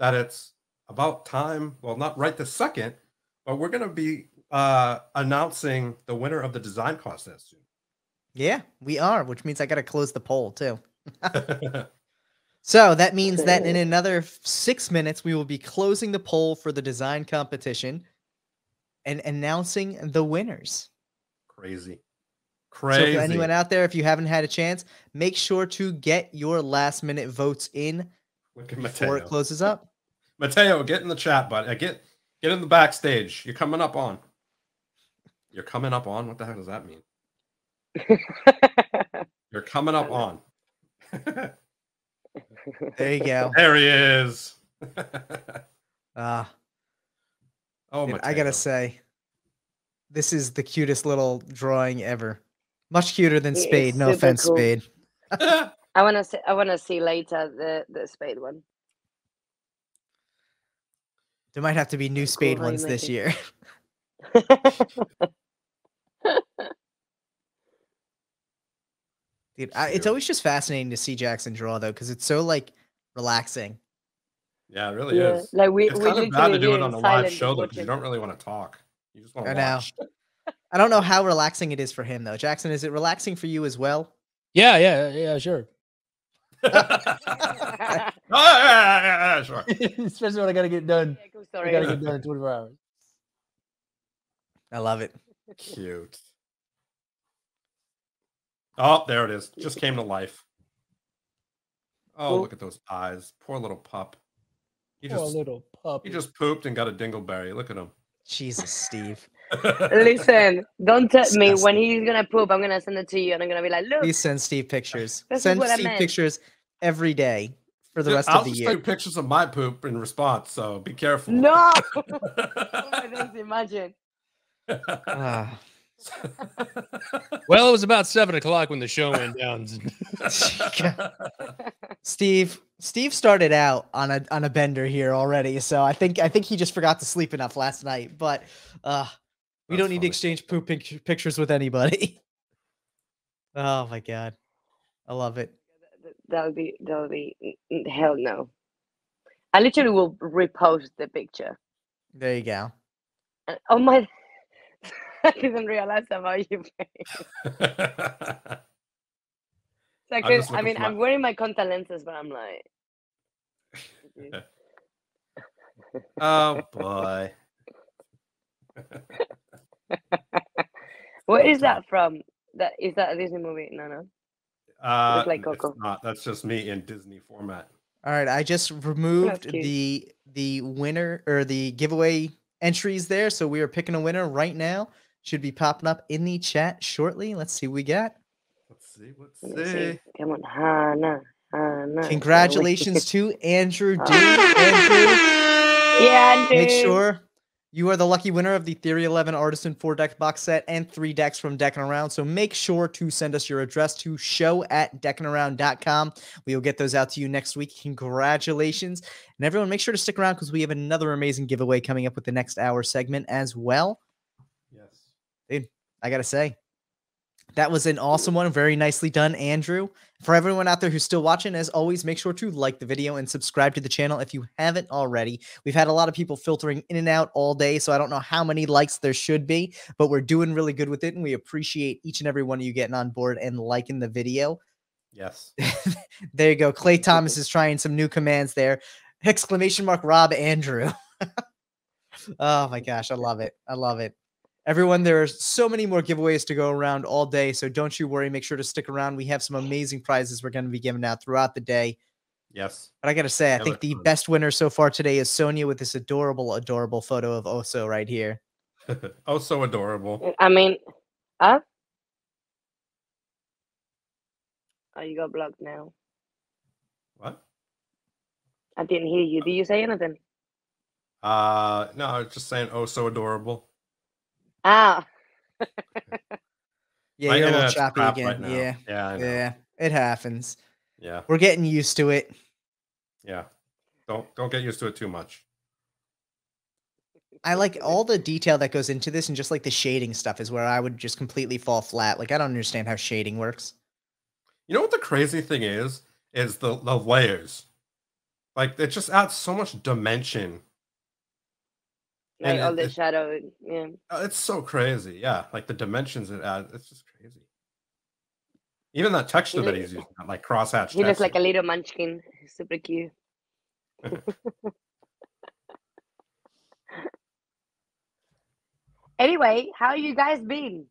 that it's about time? Well, not right this second, but we're going to be announcing the winner of the design contest soon. Yeah, we are, which means I got to close the poll too. So that means that in another 6 minutes, we will be closing the poll for the design competition and announcing the winners. Crazy. Crazy. So for anyone out there, if you haven't had a chance, make sure to get your last minute votes in before it closes up. Mateo, get in the chat, buddy. Get in the backstage. You're coming up on. You're coming up on? What the heck does that mean? You're coming up on. There you go. There he is. Oh my! I gotta say, this is the cutest little drawing ever. Much cuter than Spade. No offense, cool. Spade. I wanna see later the Spade one. There might have to be new Spade ones this year. Dude, it's always just fascinating to see Jackson draw, though, because it's so, like, relaxing. Yeah, it really is. Like it's kind of bad to do it on a live show, though, because you don't really want to talk. You just want to watch. I don't know how relaxing it is for him, though. Jackson, is it relaxing for you as well? Yeah, sure. Sure. Especially when I got to get done. Yeah, cool story. I got to get done in 24 hours. I love it. Cute. Oh, there it is. Just came to life. Oh, look at those eyes. Poor little pup. He just pooped and got a dingleberry. Look at him. Jesus, Steve. Listen, don't tell me when he's going to poop. I'm going to send it to you, and I'm going to be like, look. Please send Steve pictures. Send Steve pictures every day for the rest of the year. I'll send pictures of my poop in response, so be careful. No! I don't imagine. Well, it was about 7 o'clock when the show went down. Steve started out on a bender here already, so I think he just forgot to sleep enough last night. But we don't need to exchange poop pictures with anybody. Oh my God, I love it. That would be hell no. I literally will repost the picture. There you go. And, oh my. I didn't realize about you. I mean, I'm wearing my contact lenses, but I'm like, oh boy. Where is that from? Is that a Disney movie? No. It's like Coco. It's not. That's just me in Disney format. All right, I just removed the winner or the giveaway entries there, so we are picking a winner right now. Should be popping up in the chat shortly. Let's see what we got. Let's see. Come on, Hannah. Congratulations to Andrew D. Andrew. Yeah, Andrew. Make sure you are the lucky winner of the Theory 11 Artisan 4-deck box set and 3 decks from Deckin' Around. So make sure to send us your address to show@deckinaround.com. We will get those out to you next week. Congratulations. And everyone, make sure to stick around because we have another amazing giveaway coming up with the next hour segment as well. Dude, I got to say. That was an awesome one. Very nicely done, Andrew. For everyone out there who's still watching, as always, make sure to like the video and subscribe to the channel if you haven't already. We've had a lot of people filtering in and out all day, so I don't know how many likes there should be, but we're doing really good with it, and we appreciate each and every one of you getting on board and liking the video. Yes. There you go. Clay Thomas is trying some new commands there. Exclamation mark, Rob Andrew. Oh, my gosh. I love it. I love it. Everyone, there are so many more giveaways to go around all day, so don't you worry. Make sure to stick around. We have some amazing prizes we're going to be giving out throughout the day. Yes. But I got to say, I think the best winner so far today is Sonia with this adorable, adorable photo of Oso right here. Oh, so adorable. I mean, Oh, you got blocked now. What? I didn't hear you. Did you say anything? No, I was just saying, oh, so adorable. Ah. Yeah, you're a little choppy again. Right, yeah. Yeah, I know. Yeah. It happens. Yeah. We're getting used to it. Yeah. Don't get used to it too much. I like all the detail that goes into this, and just like the shading stuff is where I would just completely fall flat. Like, I don't understand how shading works. You know what the crazy thing is the layers. Like, it just adds so much dimension. Like all the shadow, yeah. It's so crazy, yeah. Like the dimensions it adds, it's just crazy. Even that texture that he's using, like crosshatch. He looks like a little munchkin. He's super cute. Anyway, how you guys been?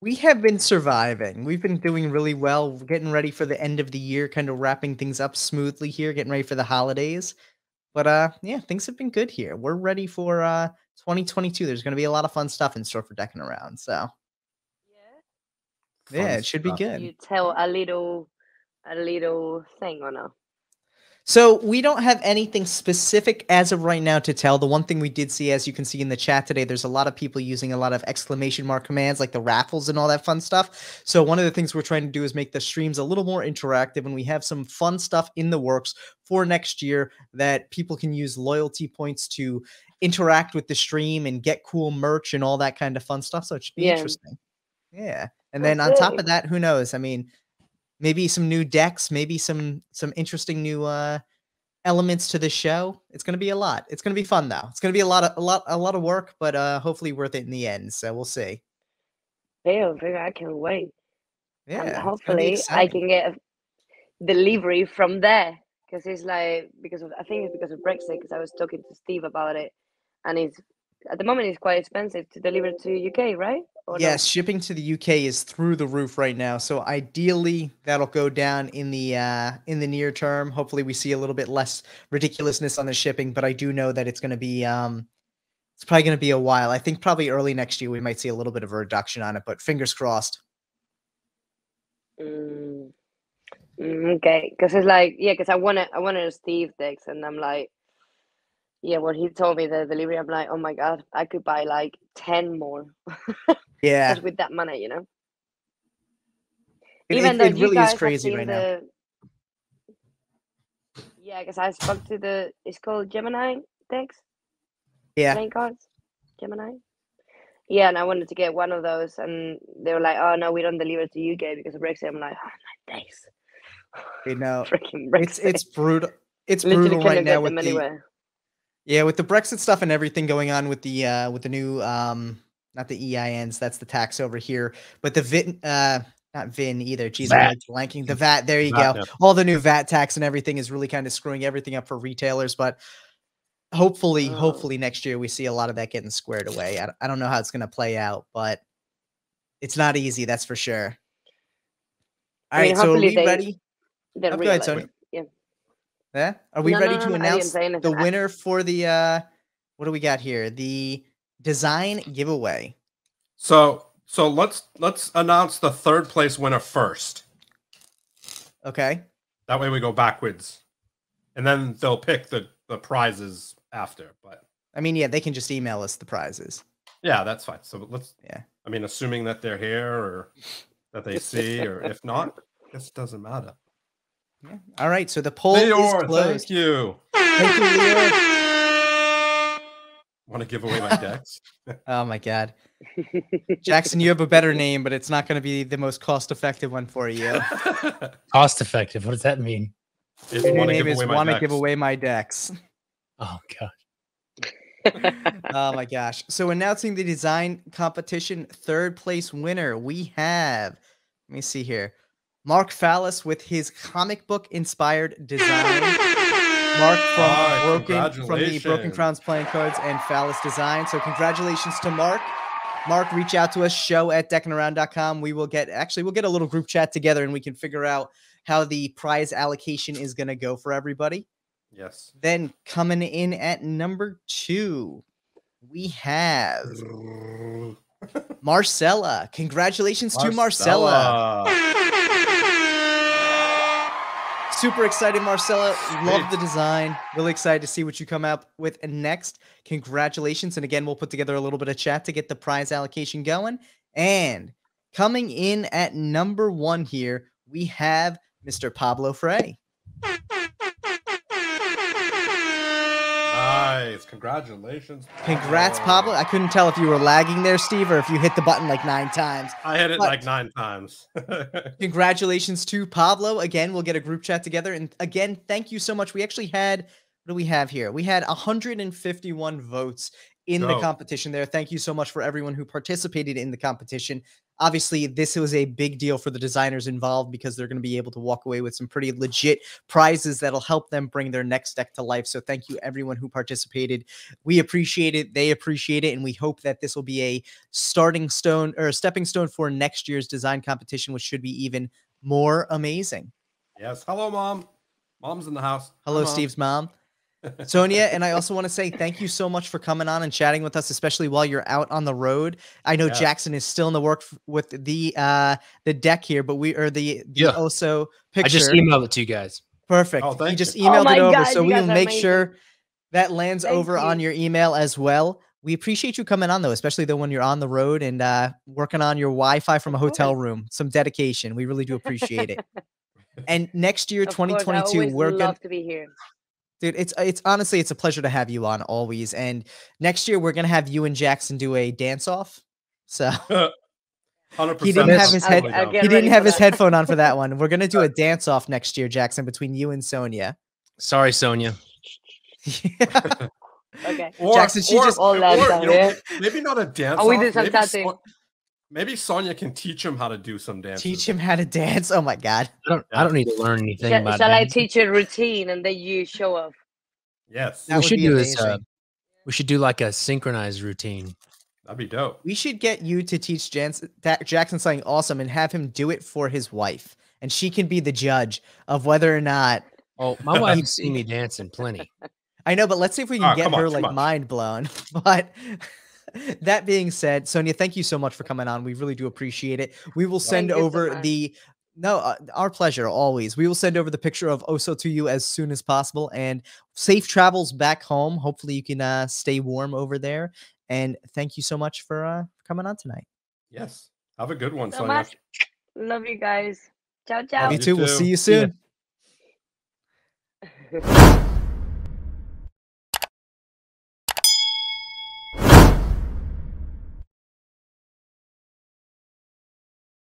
We have been surviving. We've been doing really well. We're getting ready for the end of the year, kind of wrapping things up smoothly here, getting ready for the holidays. But yeah, things have been good here. We're ready for 2022. There's going to be a lot of fun stuff in store for Deckin' Around. So yeah, it should be good. You tell a little thing or no? So we don't have anything specific as of right now to tell. The one thing we did see, as you can see in the chat today, there's a lot of people using a lot of exclamation mark commands, like the raffles and all that fun stuff. So one of the things we're trying to do is make the streams a little more interactive, and we have some fun stuff in the works for next year that people can use loyalty points to interact with the stream and get cool merch and all that kind of fun stuff. So it should be interesting. Yeah. And then on top of that, who knows? I mean, maybe some new decks, maybe some interesting new elements to the show. It's going to be a lot. It's going to be fun though. It's going to be a lot of work, but hopefully worth it in the end. So we'll see. Damn, I can't wait. Yeah. And hopefully I can get a delivery from there, because it's like I think it's because of Brexit. Because I was talking to Steve about it, and it's at the moment it's quite expensive to deliver to UK, right? Yes, shipping to the UK is through the roof right now. So ideally, that'll go down in the near term. Hopefully, we see a little bit less ridiculousness on the shipping. But I do know that it's going to be it's probably going to be a while. I think probably early next year we might see a little bit of a reduction on it. But fingers crossed. Okay, because it's like because I wanted Steve decks, and I'm like when he told me the delivery, I'm like, oh my God, I could buy like 10 more. Yeah. Just with that money, you know? Even though it really is crazy right now. Yeah, because I spoke to it's called Gemini decks. Yeah. Playing cards. Gemini. Yeah, and I wanted to get one of those, and they were like, oh no, we don't deliver to UK because of Brexit. I'm like, oh my days. You know, freaking Brexit. It's brutal. It's brutal right now with the... Yeah, with the Brexit stuff and everything going on with the new not the EINs, that's the tax over here, but the VIN, not VIN either. Jeez, I'm blanking. The VAT. There you go. All the new VAT tax and everything is really kind of screwing everything up for retailers. But hopefully next year we see a lot of that getting squared away. I don't know how it's going to play out, but it's not easy, that's for sure. All right, so are we ready? Oh, go ahead, Sonia. Yeah, are we ready to announce the winner for the what do we got here? The design giveaway. So let's announce the third place winner first. Okay. That way we go backwards, and then they'll pick the prizes after. But I mean, yeah, they can just email us the prizes. Yeah, that's fine. So let's. Yeah. I mean, assuming that they're here or that they see, or if not, I guess it doesn't matter. Yeah. All right, so the poll is closed. Thank you. Thank you, Leo. want to give away my decks. Oh my God. Jackson, you have a better name, but it's not going to be the most cost-effective one for you. Cost-effective? What does that mean? Your new name is Want to Give Away My Decks. Oh God. Oh my gosh. So announcing the design competition third place winner, we have, let me see here, Mark Fallis with his comic book inspired design. Mark from the Broken Crowns playing cards and Fallis design. So congratulations to Mark. Mark, reach out to us, show@deckingaround.com. We'll get a little group chat together and we can figure out how the prize allocation is going to go for everybody. Yes. Then coming in at number 2, we have Marcella. Congratulations to Marcella. Super excited, Marcella. Love the design. Really excited to see what you come up with next. Congratulations. And again, we'll put together a little bit of chat to get the prize allocation going. And coming in at number 1 here, we have Mr. Pablo Frey. Nice. Congratulations. Congrats, Pablo. I couldn't tell if you were lagging there, Steve, or if you hit the button like 9 times. I hit it like 9 times. Congratulations to Pablo. Again, we'll get a group chat together. And again, thank you so much. We actually had, what do we have here? We had 151 votes in the competition there. Thank you so much for everyone who participated in the competition. Obviously, this was a big deal for the designers involved because they're going to be able to walk away with some pretty legit prizes that'll help them bring their next deck to life. So thank you, everyone who participated. We appreciate it. They appreciate it. And we hope that this will be a starting stone or a stepping stone for next year's design competition, which should be even more amazing. Yes. Hello, Mom. Mom's in the house. Hello, Steve's mom. Sonia, and I also want to say thank you so much for coming on and chatting with us, especially while you're out on the road. I know Jackson is still in the work with the deck here, but we are the Oso picture. I just emailed it to you guys. Perfect. Oh, you just emailed it over, so we will make sure that lands on your email as well. We appreciate you coming on, though, especially though when you're on the road and working on your Wi-Fi from a hotel room. Some dedication. We really do appreciate it. And next year, 2022, we're going to be here. Dude, it's honestly, it's a pleasure to have you on always. And next year, we're going to have you and Jackson do a dance off. So 100%. He didn't have his headphone on for that one. We're going to do a dance off next year, Jackson, between you and Sonia. Sorry, Sonia. Okay. Jackson, she just all that down there. Maybe not a dance off. Maybe Sonia can teach him how to do some dances. Teach him how to dance? Oh, my God. I don't need to learn anything about Shall dancing. I teach a routine and then you show up? Yes. That we should do is, we should do like a synchronized routine. That'd be dope. We should get you to teach Jackson something awesome and have him do it for his wife. And she can be the judge of whether or not. Oh, my wife's seen me dancing plenty. I know, but let's see if we can get her like mind blown. But... That being said, Sonia, thank you so much for coming on. We really do appreciate it. We will send over the our pleasure always. We will send over the picture of Oso to you as soon as possible, and safe travels back home. Hopefully you can stay warm over there. And thank you so much for coming on tonight. Yes. Have a good one, Sonia. Much. Love you guys. Ciao, ciao. Love you too. We'll see you soon. Yeah.